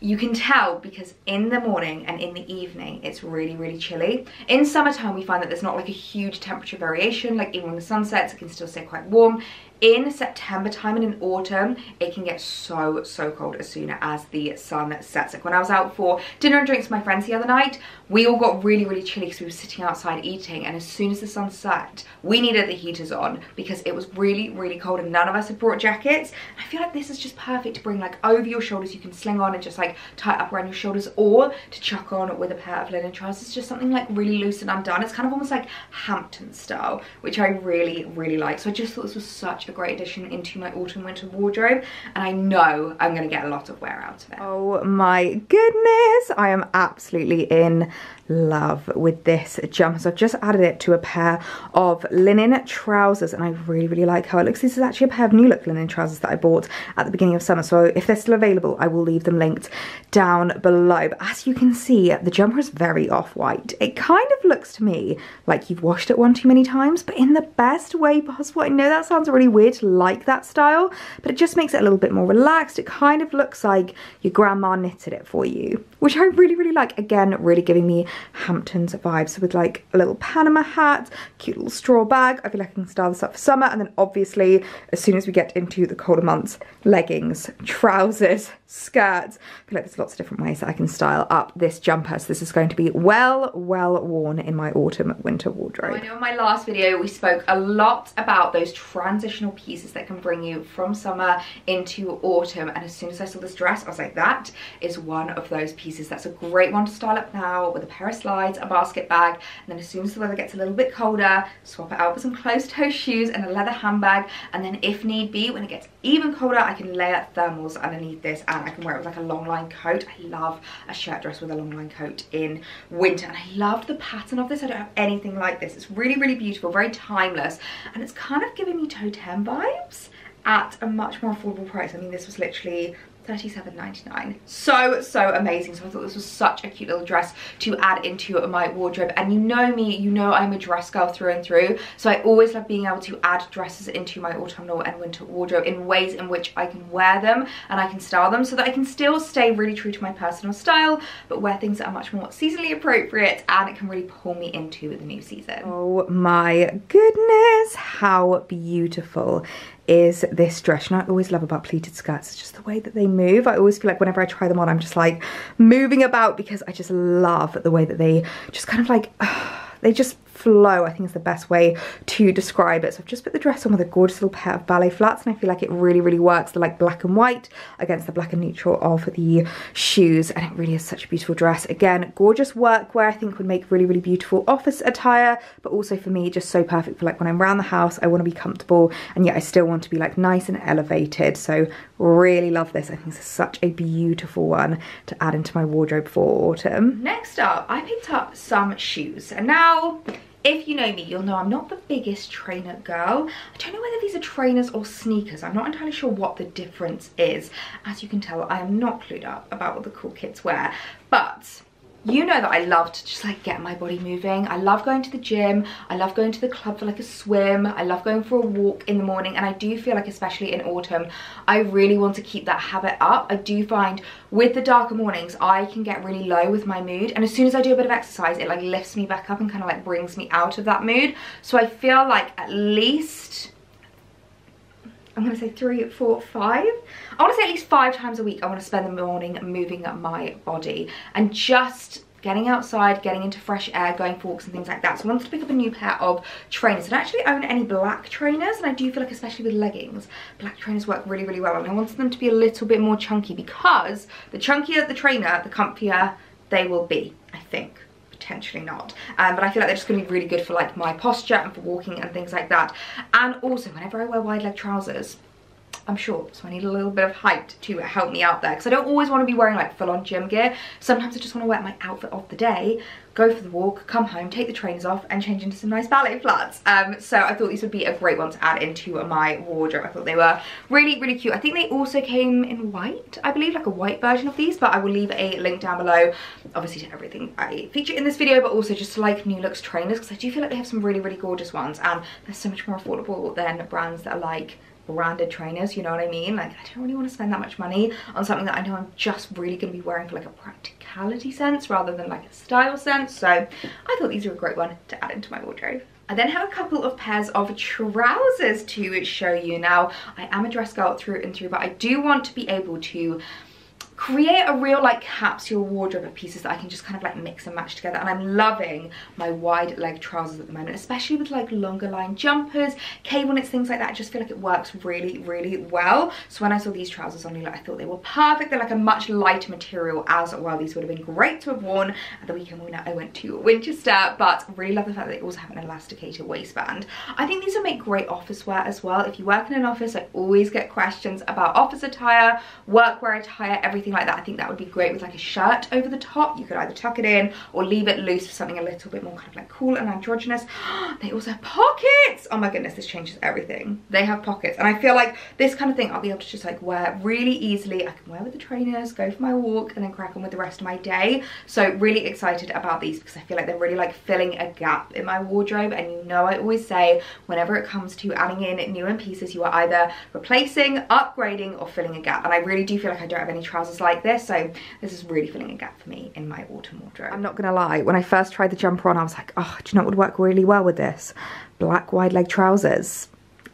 you can tell because in the morning and in the evening it's really, really chilly. In summertime we find that there's not like a huge temperature variation, like even when the sun sets it can still stay quite warm. In September time and in autumn it can get so cold as soon as the sun sets. Like when I was out for dinner and drinks with my friends the other night, we all got really chilly because we were sitting outside eating, and as soon as the sun set we needed the heaters on because it was really cold and none of us had brought jackets. I feel like this is just perfect to bring like over your shoulders, you can sling on and just like tie it up around your shoulders, or to chuck on with a pair of linen trousers, just something like really loose and undone. It's kind of almost like Hampton style, which I really like. So I just thought this was such a great addition into my autumn winter wardrobe, and I know I'm gonna get a lot of wear out of it. Oh my goodness, I am absolutely in love with this jumper. So I've just added it to a pair of linen trousers, and I really like how it looks. This is actually a pair of New Look linen trousers that I bought at the beginning of summer, so if they're still available I will leave them linked down below. But as you can see, the jumper is very off-white. It kind of looks to me like you've washed it one too many times, but in the best way possible. I know that sounds really weird to like that style, but it just makes it a little bit more relaxed. It kind of looks like your grandma knitted it for you, which I really like. Again, really giving me Hamptons vibes with like a little Panama hat, cute little straw bag. I feel like I can style this up for summer, and then obviously as soon as we get into the colder months, leggings, trousers, skirts. I feel like there's lots of different ways that I can style up this jumper, so this is going to be well worn in my autumn winter wardrobe. I know in my last video we spoke a lot about those transitional pieces that can bring you from summer into autumn, and as soon as I saw this dress I was like, that is one of those pieces that's a great one to style up now with a pair of slides, a basket bag, and then as soon as the weather gets a little bit colder, swap it out with some closed-toe shoes and a leather handbag. And then if need be, when it gets even colder, I can layer thermals underneath this, and I can wear it with like a long line coat. I love a shirt dress with a long line coat in winter, and I loved the pattern of this. I don't have anything like this. It's really beautiful, very timeless, and it's kind of giving me Totem vibes at a much more affordable price. I mean, this was literally £37.99. So amazing. So I thought this was such a cute little dress to add into my wardrobe. And you know me, you know I'm a dress girl through and through. So I always love being able to add dresses into my autumnal and winter wardrobe in ways in which I can wear them and I can style them so that I can still stay really true to my personal style, but wear things that are much more seasonally appropriate and it can really pull me into the new season. Oh my goodness, how beautiful is this dress. And I always love about pleated skirts, it's just the way that they move. I always feel like whenever I try them on, I'm just like moving about because I just love the way that they just kind of like, they just flow, I think is the best way to describe it. So I've just put the dress on with a gorgeous little pair of ballet flats and I feel like it really, really works. The like black and white against the black and neutral of the shoes, and it really is such a beautiful dress. Again, gorgeous workwear, I think would make really, really beautiful office attire, but also for me, just so perfect for like when I'm around the house, I want to be comfortable and yet I still want to be like nice and elevated. So really love this. I think this is such a beautiful one to add into my wardrobe for autumn. Next up, I picked up some shoes, and now if you know me, you'll know I'm not the biggest trainer girl. I don't know whether these are trainers or sneakers. I'm not entirely sure what the difference is. As you can tell, I am not clued up about what the cool kids wear, but you know that I love to just like get my body moving. I love going to the gym. I love going to the club for like a swim. I love going for a walk in the morning. And I do feel like, especially in autumn, I really want to keep that habit up. I do find with the darker mornings, I can get really low with my mood. And as soon as I do a bit of exercise, it like lifts me back up and kind of like brings me out of that mood. So I feel like at least, I'm gonna say 3, 4, 5. I wanna say at least 5 times a week I wanna spend the morning moving my body and just getting outside, getting into fresh air, going for walks and things like that. So I wanted to pick up a new pair of trainers. I don't actually own any black trainers, and I do feel like, especially with leggings, black trainers work really, really well. And I wanted them to be a little bit more chunky, because the chunkier the trainer, the comfier they will be, I think. Potentially not, but I feel like they're just gonna be really good for like my posture and for walking and things like that. And also whenever I wear wide leg trousers, I'm short, so I need a little bit of height to help me out there, because I don't always want to be wearing like full-on gym gear. Sometimes I just want to wear my outfit of the day, go for the walk, come home, take the trainers off and change into some nice ballet flats. So I thought these would be a great one to add into my wardrobe. I thought they were really, really cute. I think they also came in white, I believe, like a white version of these, but I will leave a link down below, obviously, to everything I feature in this video, but also just to like New Look's trainers, because I do feel like they have some really, really gorgeous ones, and they're so much more affordable than brands that are like branded trainers, you know what I mean? Like, I don't really want to spend that much money on something that I know I'm just really going to be wearing for like a practicality sense rather than like a style sense. So I thought these were a great one to add into my wardrobe. I then have a couple of pairs of trousers to show you. Now, I am a dress girl through and through, but I do want to be able to create a real like capsule wardrobe of pieces that I can just kind of like mix and match together. And I'm loving my wide leg trousers at the moment, especially with like longer line jumpers, cable knits, things like that. I just feel like it works really, really well. So when I saw these trousers on New Look, I thought they were perfect. They're like a much lighter material as well. These would have been great to have worn at the weekend when I went to Winchester, but really love the fact that they also have an elasticated waistband. I think these will make great office wear as well. If you work in an office, I always get questions about office attire, workwear attire, everything like that. I think that would be great with like a shirt over the top. You could either tuck it in or leave it loose for something a little bit more kind of like cool and androgynous. They also have pockets. Oh my goodness, this changes everything. They have pockets, and I feel like this kind of thing I'll be able to just like wear really easily. I can wear with the trainers, go for my walk, and then crack on with the rest of my day. So really excited about these, because I feel like they're really like filling a gap in my wardrobe. And you know, I always say whenever it comes to adding in new end pieces, you are either replacing, upgrading, or filling a gap. And I really do feel like I don't have any trousers like this, so this is really filling a gap for me in my autumn wardrobe. I'm not gonna lie, when I first tried the jumper on, I was like, oh, do you know what would work really well with this? Black wide leg trousers.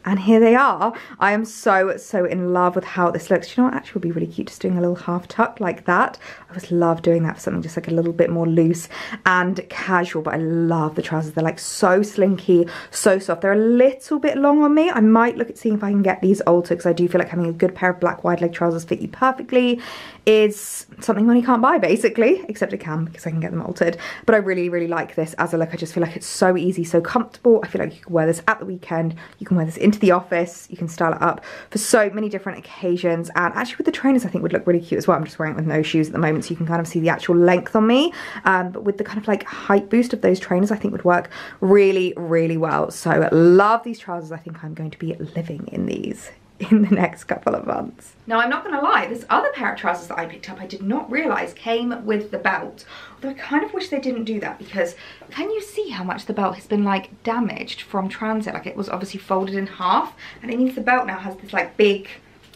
And here they are. I am so, so in love with how this looks. Do you know what actually would be really cute? Just doing a little half tuck like that. I always love doing that for something just like a little bit more loose and casual, but I love the trousers. They're like so slinky, so soft. They're a little bit long on me. I might look at seeing if I can get these altered, because I do feel like having a good pair of black wide leg trousers fit you perfectly is something money can't buy, basically, except it can, because I can get them altered. But I really, really like this as a look. I just feel like it's so easy, so comfortable. I feel like you can wear this at the weekend. You can wear this into the office, you can style it up for so many different occasions. And actually with the trainers, I think would look really cute as well. I'm just wearing it with no shoes at the moment, so you can kind of see the actual length on me, but with the kind of like height boost of those trainers, I think would work really, really well. So love these trousers. I think I'm going to be living in these. in the next couple of months. Now, I'm not gonna lie, this other pair of trousers that I picked up, I did not realize came with the belt. Although I kind of wish they didn't do that, because can you see how much the belt has been like damaged from transit? Like, it was obviously folded in half, and it means the belt now has this like big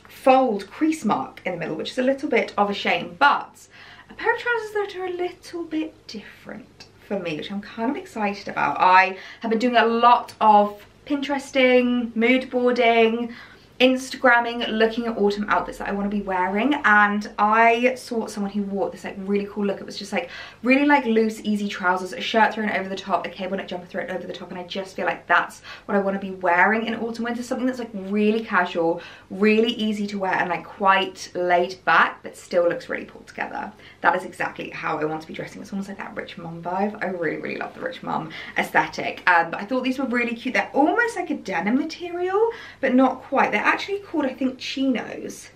fold crease mark in the middle, which is a little bit of a shame. But a pair of trousers that are a little bit different for me, which I'm kind of excited about. I have been doing a lot of Pinteresting, mood boarding, Instagramming, looking at autumn outfits that I want to be wearing, and I saw someone who wore this like really cool look. It was just like really like loose, easy trousers, a shirt thrown over the top, a cable neck jumper thrown over the top, and I just feel like that's what I want to be wearing in autumn winter. Something that's like really casual, really easy to wear, and like quite laid back, but still looks really pulled together. That is exactly how I want to be dressing. It's almost like that rich mum vibe. I really love the rich mum aesthetic, but I thought these were really cute. They're almost like a denim material, but not quite. They're actually called, I think, chinos.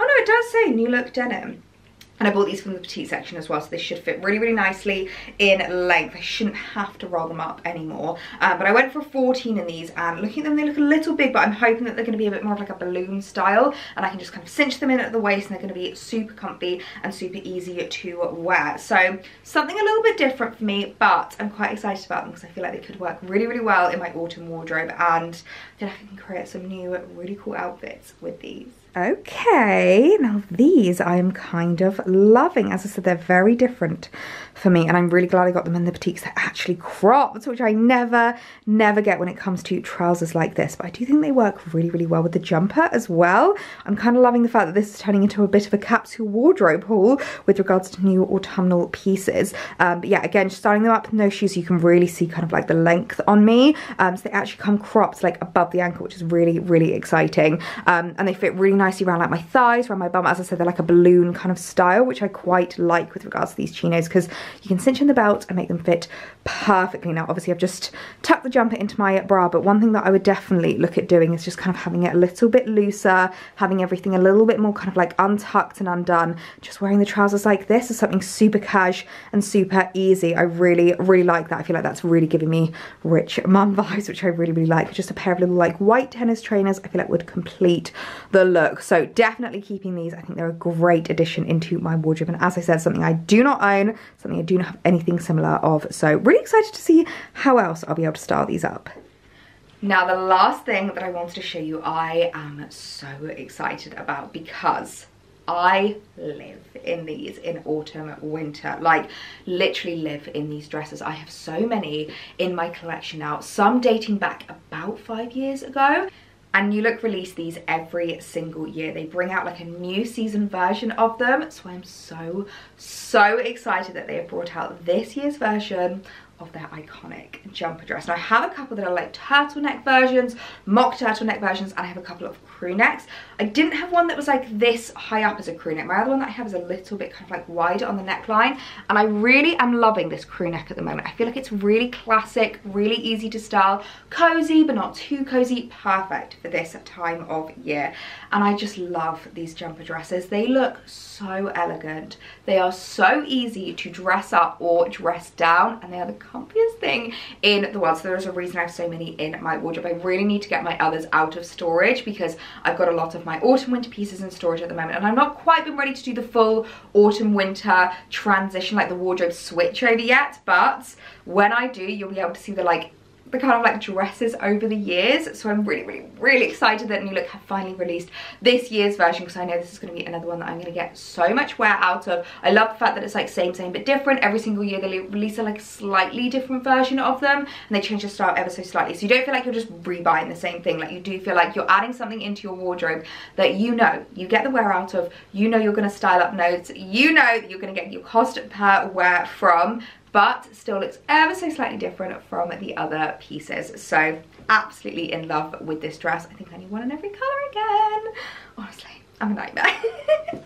Oh no, it does say New Look denim. And I bought these from the petite section as well, so they should fit really nicely in length. I shouldn't have to roll them up anymore. But I went for 14 in these, and looking at them, they look a little big, but I'm hoping that they're going to be a bit more of like a balloon style, and I can just kind of cinch them in at the waist, and they're going to be super comfy and super easy to wear. So something a little bit different for me, but I'm quite excited about them because I feel like they could work really well in my autumn wardrobe, and I feel like I can create some new really cool outfits with these. Okay, now these I am kind of loving. As I said, they're very different for me, and I'm really glad I got them in the boutiques. They're actually cropped, which I never get when it comes to trousers like this, but I do think they work really well with the jumper as well. I'm kind of loving the fact that this is turning into a bit of a capsule wardrobe haul with regards to new autumnal pieces. But yeah, again, just styling them up in those shoes, you can really see kind of like the length on me. So they actually come cropped like above the ankle, which is really exciting. And they fit really nicely around like my thighs, around my bum. As I said, they're like a balloon kind of style, which I quite like with regards to these chinos, because you can cinch in the belt and make them fit perfectly. Now obviously I've just tucked the jumper into my bra, but one thing that I would definitely look at doing is just kind of having it a little bit looser, having everything a little bit more kind of like untucked and undone. Just wearing the trousers like this is something super cash and super easy. I really like that. I feel like that's really giving me rich mum vibes, which I really like. Just a pair of little like white tennis trainers, I feel like would complete the look. So definitely keeping these. I think they're a great addition into my wardrobe, and as I said, something I do not own, something I do not have anything similar of, so really excited to see how else I'll be able to style these up. Now the last thing that I wanted to show you, I am so excited about, because I live in these in autumn winter. Like, literally live in these dresses. I have so many in my collection now, some dating back about 5 years ago. And New Look release these every single year. They bring out like a new season version of them. So I'm so excited that they have brought out this year's version of their iconic jumper dress. Now I have a couple that are like turtleneck versions, mock turtleneck versions, and I have a couple of crew necks. I didn't have one that was like this high up as a crew neck. My other one that I have is a little bit kind of like wider on the neckline, and I really am loving this crew neck at the moment. I feel like it's really classic, really easy to style, cozy but not too cozy, perfect for this time of year. And I just love these jumper dresses. They look so elegant. They are so easy to dress up or dress down, and they are the comfiest thing in the world. So there is a reason I have so many in my wardrobe. I really need to get my others out of storage, because I've got a lot of my autumn winter pieces in storage at the moment, and I've not quite been ready to do the full autumn winter transition, like the wardrobe switch over yet, but when I do, you'll be able to see the like the kind of like dresses over the years. So I'm really excited that New Look have finally released this year's version, because I know this is going to be another one that I'm going to get so much wear out of. I love the fact that it's like same but different. Every single year they release a like slightly different version of them, and they change the style ever so slightly, so you don't feel like you're just rebuying the same thing. Like, you do feel like you're adding something into your wardrobe that you know you get the wear out of, you know you're going to style up notes, you know that you're going to get your cost per wear from, but still looks ever so slightly different from the other pieces. So absolutely in love with this dress. I think I need one in every colour again. Honestly, I'm a nightmare.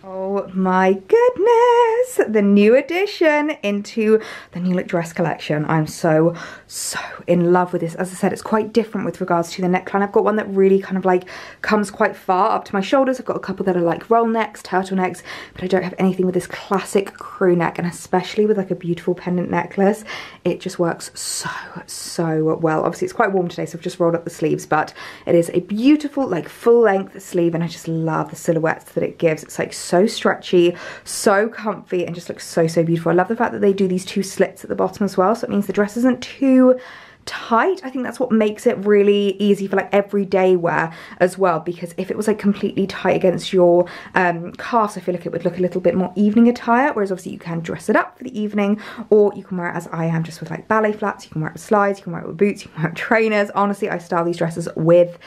Oh my goodness, the new addition into the New Look dress collection. I'm so in love with this. As I said, it's quite different with regards to the neckline. I've got one that really kind of like comes quite far up to my shoulders. I've got a couple that are like roll necks, turtlenecks, but I don't have anything with this classic crew neck, and especially with like a beautiful pendant necklace, it just works so well. Obviously it's quite warm today, so I've just rolled up the sleeves, but it is a beautiful like full length sleeve, and I just love the silhouettes that it gives. It's like so stretchy, so comfy, and just looks so beautiful. I love the fact that they do these two slits at the bottom as well, so it means the dress isn't too tight. I think that's what makes it really easy for like everyday wear as well, because if it was like completely tight against your calves, I feel like it would look a little bit more evening attire, whereas obviously you can dress it up for the evening, or you can wear it as I am, just with like ballet flats. You can wear it with slides, you can wear it with boots, you can wear it with trainers. Honestly, I style these dresses with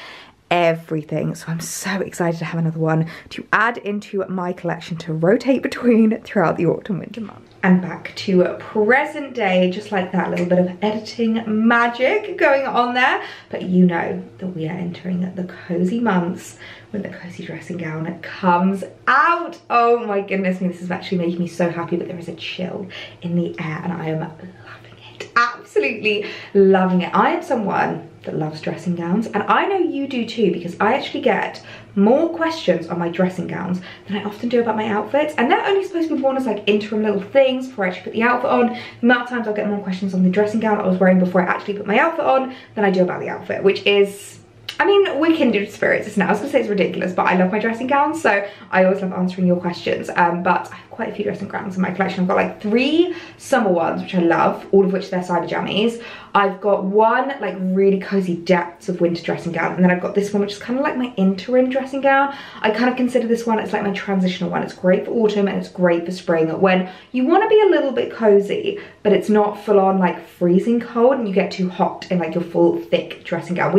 everything, so I'm so excited to have another one to add into my collection to rotate between throughout the autumn winter months. And back to present day, just like that, little bit of editing magic going on there, but you know that we are entering the cozy months when the cozy dressing gown comes out. Oh my goodness me, this is actually making me so happy, but there is a chill in the air and I am loving it, absolutely loving it. I am someone that loves dressing gowns, and I know you do too, because I actually get more questions on my dressing gowns than I often do about my outfits, and they're only supposed to be worn as like interim little things before I actually put the outfit on. The amount of times I'll get more questions on the dressing gown I was wearing before I actually put my outfit on than I do about the outfit, which is, I mean, we're kindred spirits, isn't it? I was gonna say it's ridiculous, but I love my dressing gowns, so I always love answering your questions. But I have quite a few dressing gowns in my collection. I've got like 3 summer ones, which I love, all of which they're side jammies. I've got one like really cozy depths of winter dressing gown, and then I've got this one, which is kind of like my interim dressing gown. I kind of consider this one, it's like my transitional one. It's great for autumn and it's great for spring, when you want to be a little bit cozy, but it's not full on like freezing cold and you get too hot in like your full thick dressing gown.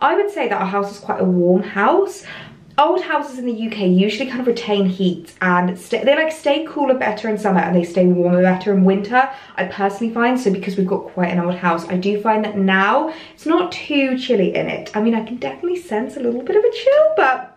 I would say that our house is quite a warm house. Old houses in the UK usually kind of retain heat and they like stay cooler better in summer and they stay warmer better in winter, I personally find. So because we've got quite an old house, I do find that now it's not too chilly in it. I mean, I can definitely sense a little bit of a chill, but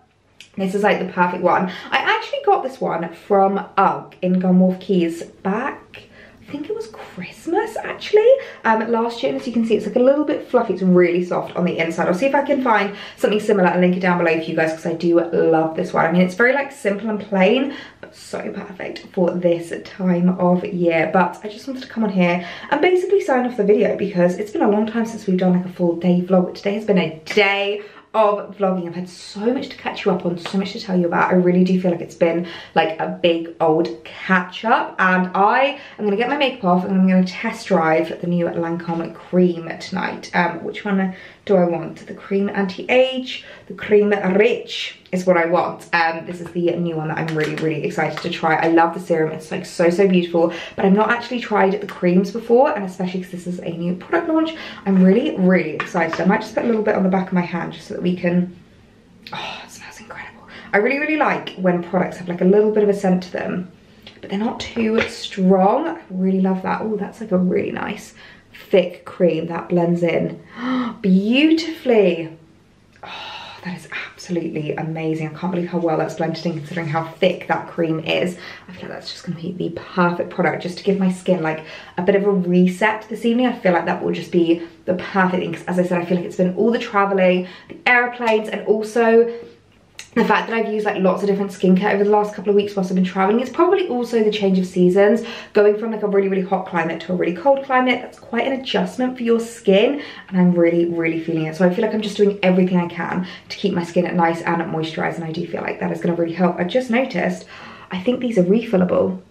this is like the perfect one. I actually got this one from UGG in Gunwharf Quays back, I think it was Christmas actually, last year, and as you can see, it's like a little bit fluffy. It's really soft on the inside. I'll see if I can find something similar and link it down below for you guys, because I do love this one. I mean, it's very like simple and plain, but so perfect for this time of year. But I just wanted to come on here and basically sign off the video, because it's been a long time since we've done like a full day vlog, but today has been a day of vlogging. I've had so much to catch you up on, so much to tell you about. I really do feel like it's been like a big old catch up, and I am going to get my makeup off and I'm going to test drive the new Lancôme cream tonight. Which one do I want? The cream anti-age, the cream rich is what I want. This is the new one that I'm really excited to try. I love the serum, it's like so beautiful, but I've not actually tried the creams before, and especially because this is a new product launch, I'm really excited. I might just put a little bit on the back of my hand just so that we can, oh, it smells incredible. I really like when products have like a little bit of a scent to them, but they're not too strong. I really love that. Oh, that's like a really nice thick cream that blends in beautifully. Oh, that is absolutely amazing. I can't believe how well that's blended in, considering how thick that cream is. I feel like that's just gonna be the perfect product just to give my skin like a bit of a reset this evening. I feel like that will just be the perfect thing, because as I said, I feel like it's been all the traveling, the airplanes, and also the fact that I've used like lots of different skincare over the last couple of weeks whilst I've been traveling. It's probably also the change of seasons, going from like a really hot climate to a really cold climate. That's quite an adjustment for your skin, and I'm really feeling it. So I feel like I'm just doing everything I can to keep my skin nice and moisturized, and I do feel like that is going to really help. I just noticed, I think these are refillable.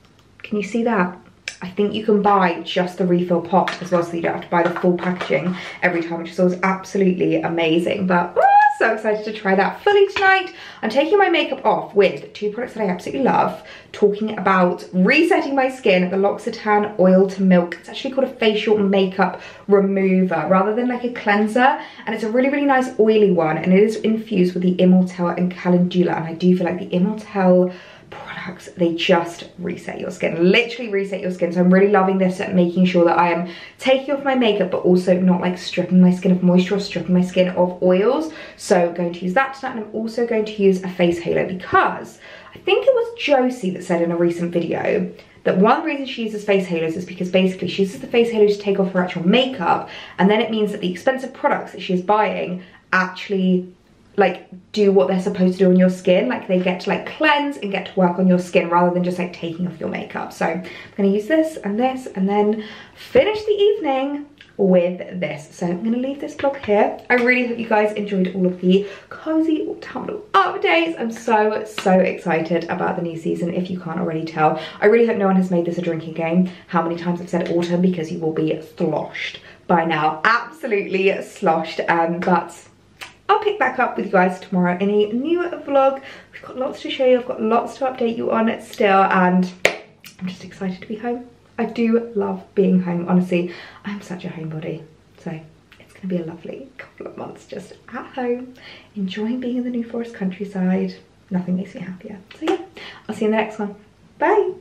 Can you see that? I think you can buy just the refill pot as well, so you don't have to buy the full packaging every time, which is always absolutely amazing. But so excited to try that fully tonight. I'm taking my makeup off with 2 products that I absolutely love, talking about resetting my skin, the L'Occitane oil to milk. It's actually called a facial makeup remover rather than like a cleanser, and it's a really nice oily one, and it is infused with the immortelle and calendula, and I do feel like the immortelle products, they just reset your skin, literally reset your skin. So I'm really loving this at making sure that I am taking off my makeup but also not like stripping my skin of moisture or stripping my skin of oils. So I'm going to use that tonight, and I'm also going to use a face halo because I think it was Josie that said in a recent video that one reason she uses face halos is because basically she uses the face halo to take off her actual makeup, and then it means that the expensive products that she is buying actually like do what they're supposed to do on your skin, like they get to like cleanse and get to work on your skin rather than just like taking off your makeup. So I'm gonna use this and this and then finish the evening with this. So I'm gonna leave this vlog here. I really hope you guys enjoyed all of the cozy autumnal updates. I'm so excited about the new season, if you can't already tell. I really hope no one has made this a drinking game, how many times I've said autumn, because you will be sloshed by now, absolutely sloshed. But I'll pick back up with you guys tomorrow in a new vlog. We've got lots to show you, I've got lots to update you on still, and I'm just excited to be home. I do love being home, honestly. I'm such a homebody. So it's gonna be a lovely couple of months just at home, enjoying being in the New Forest countryside. Nothing makes me happier. So yeah, I'll see you in the next one. Bye.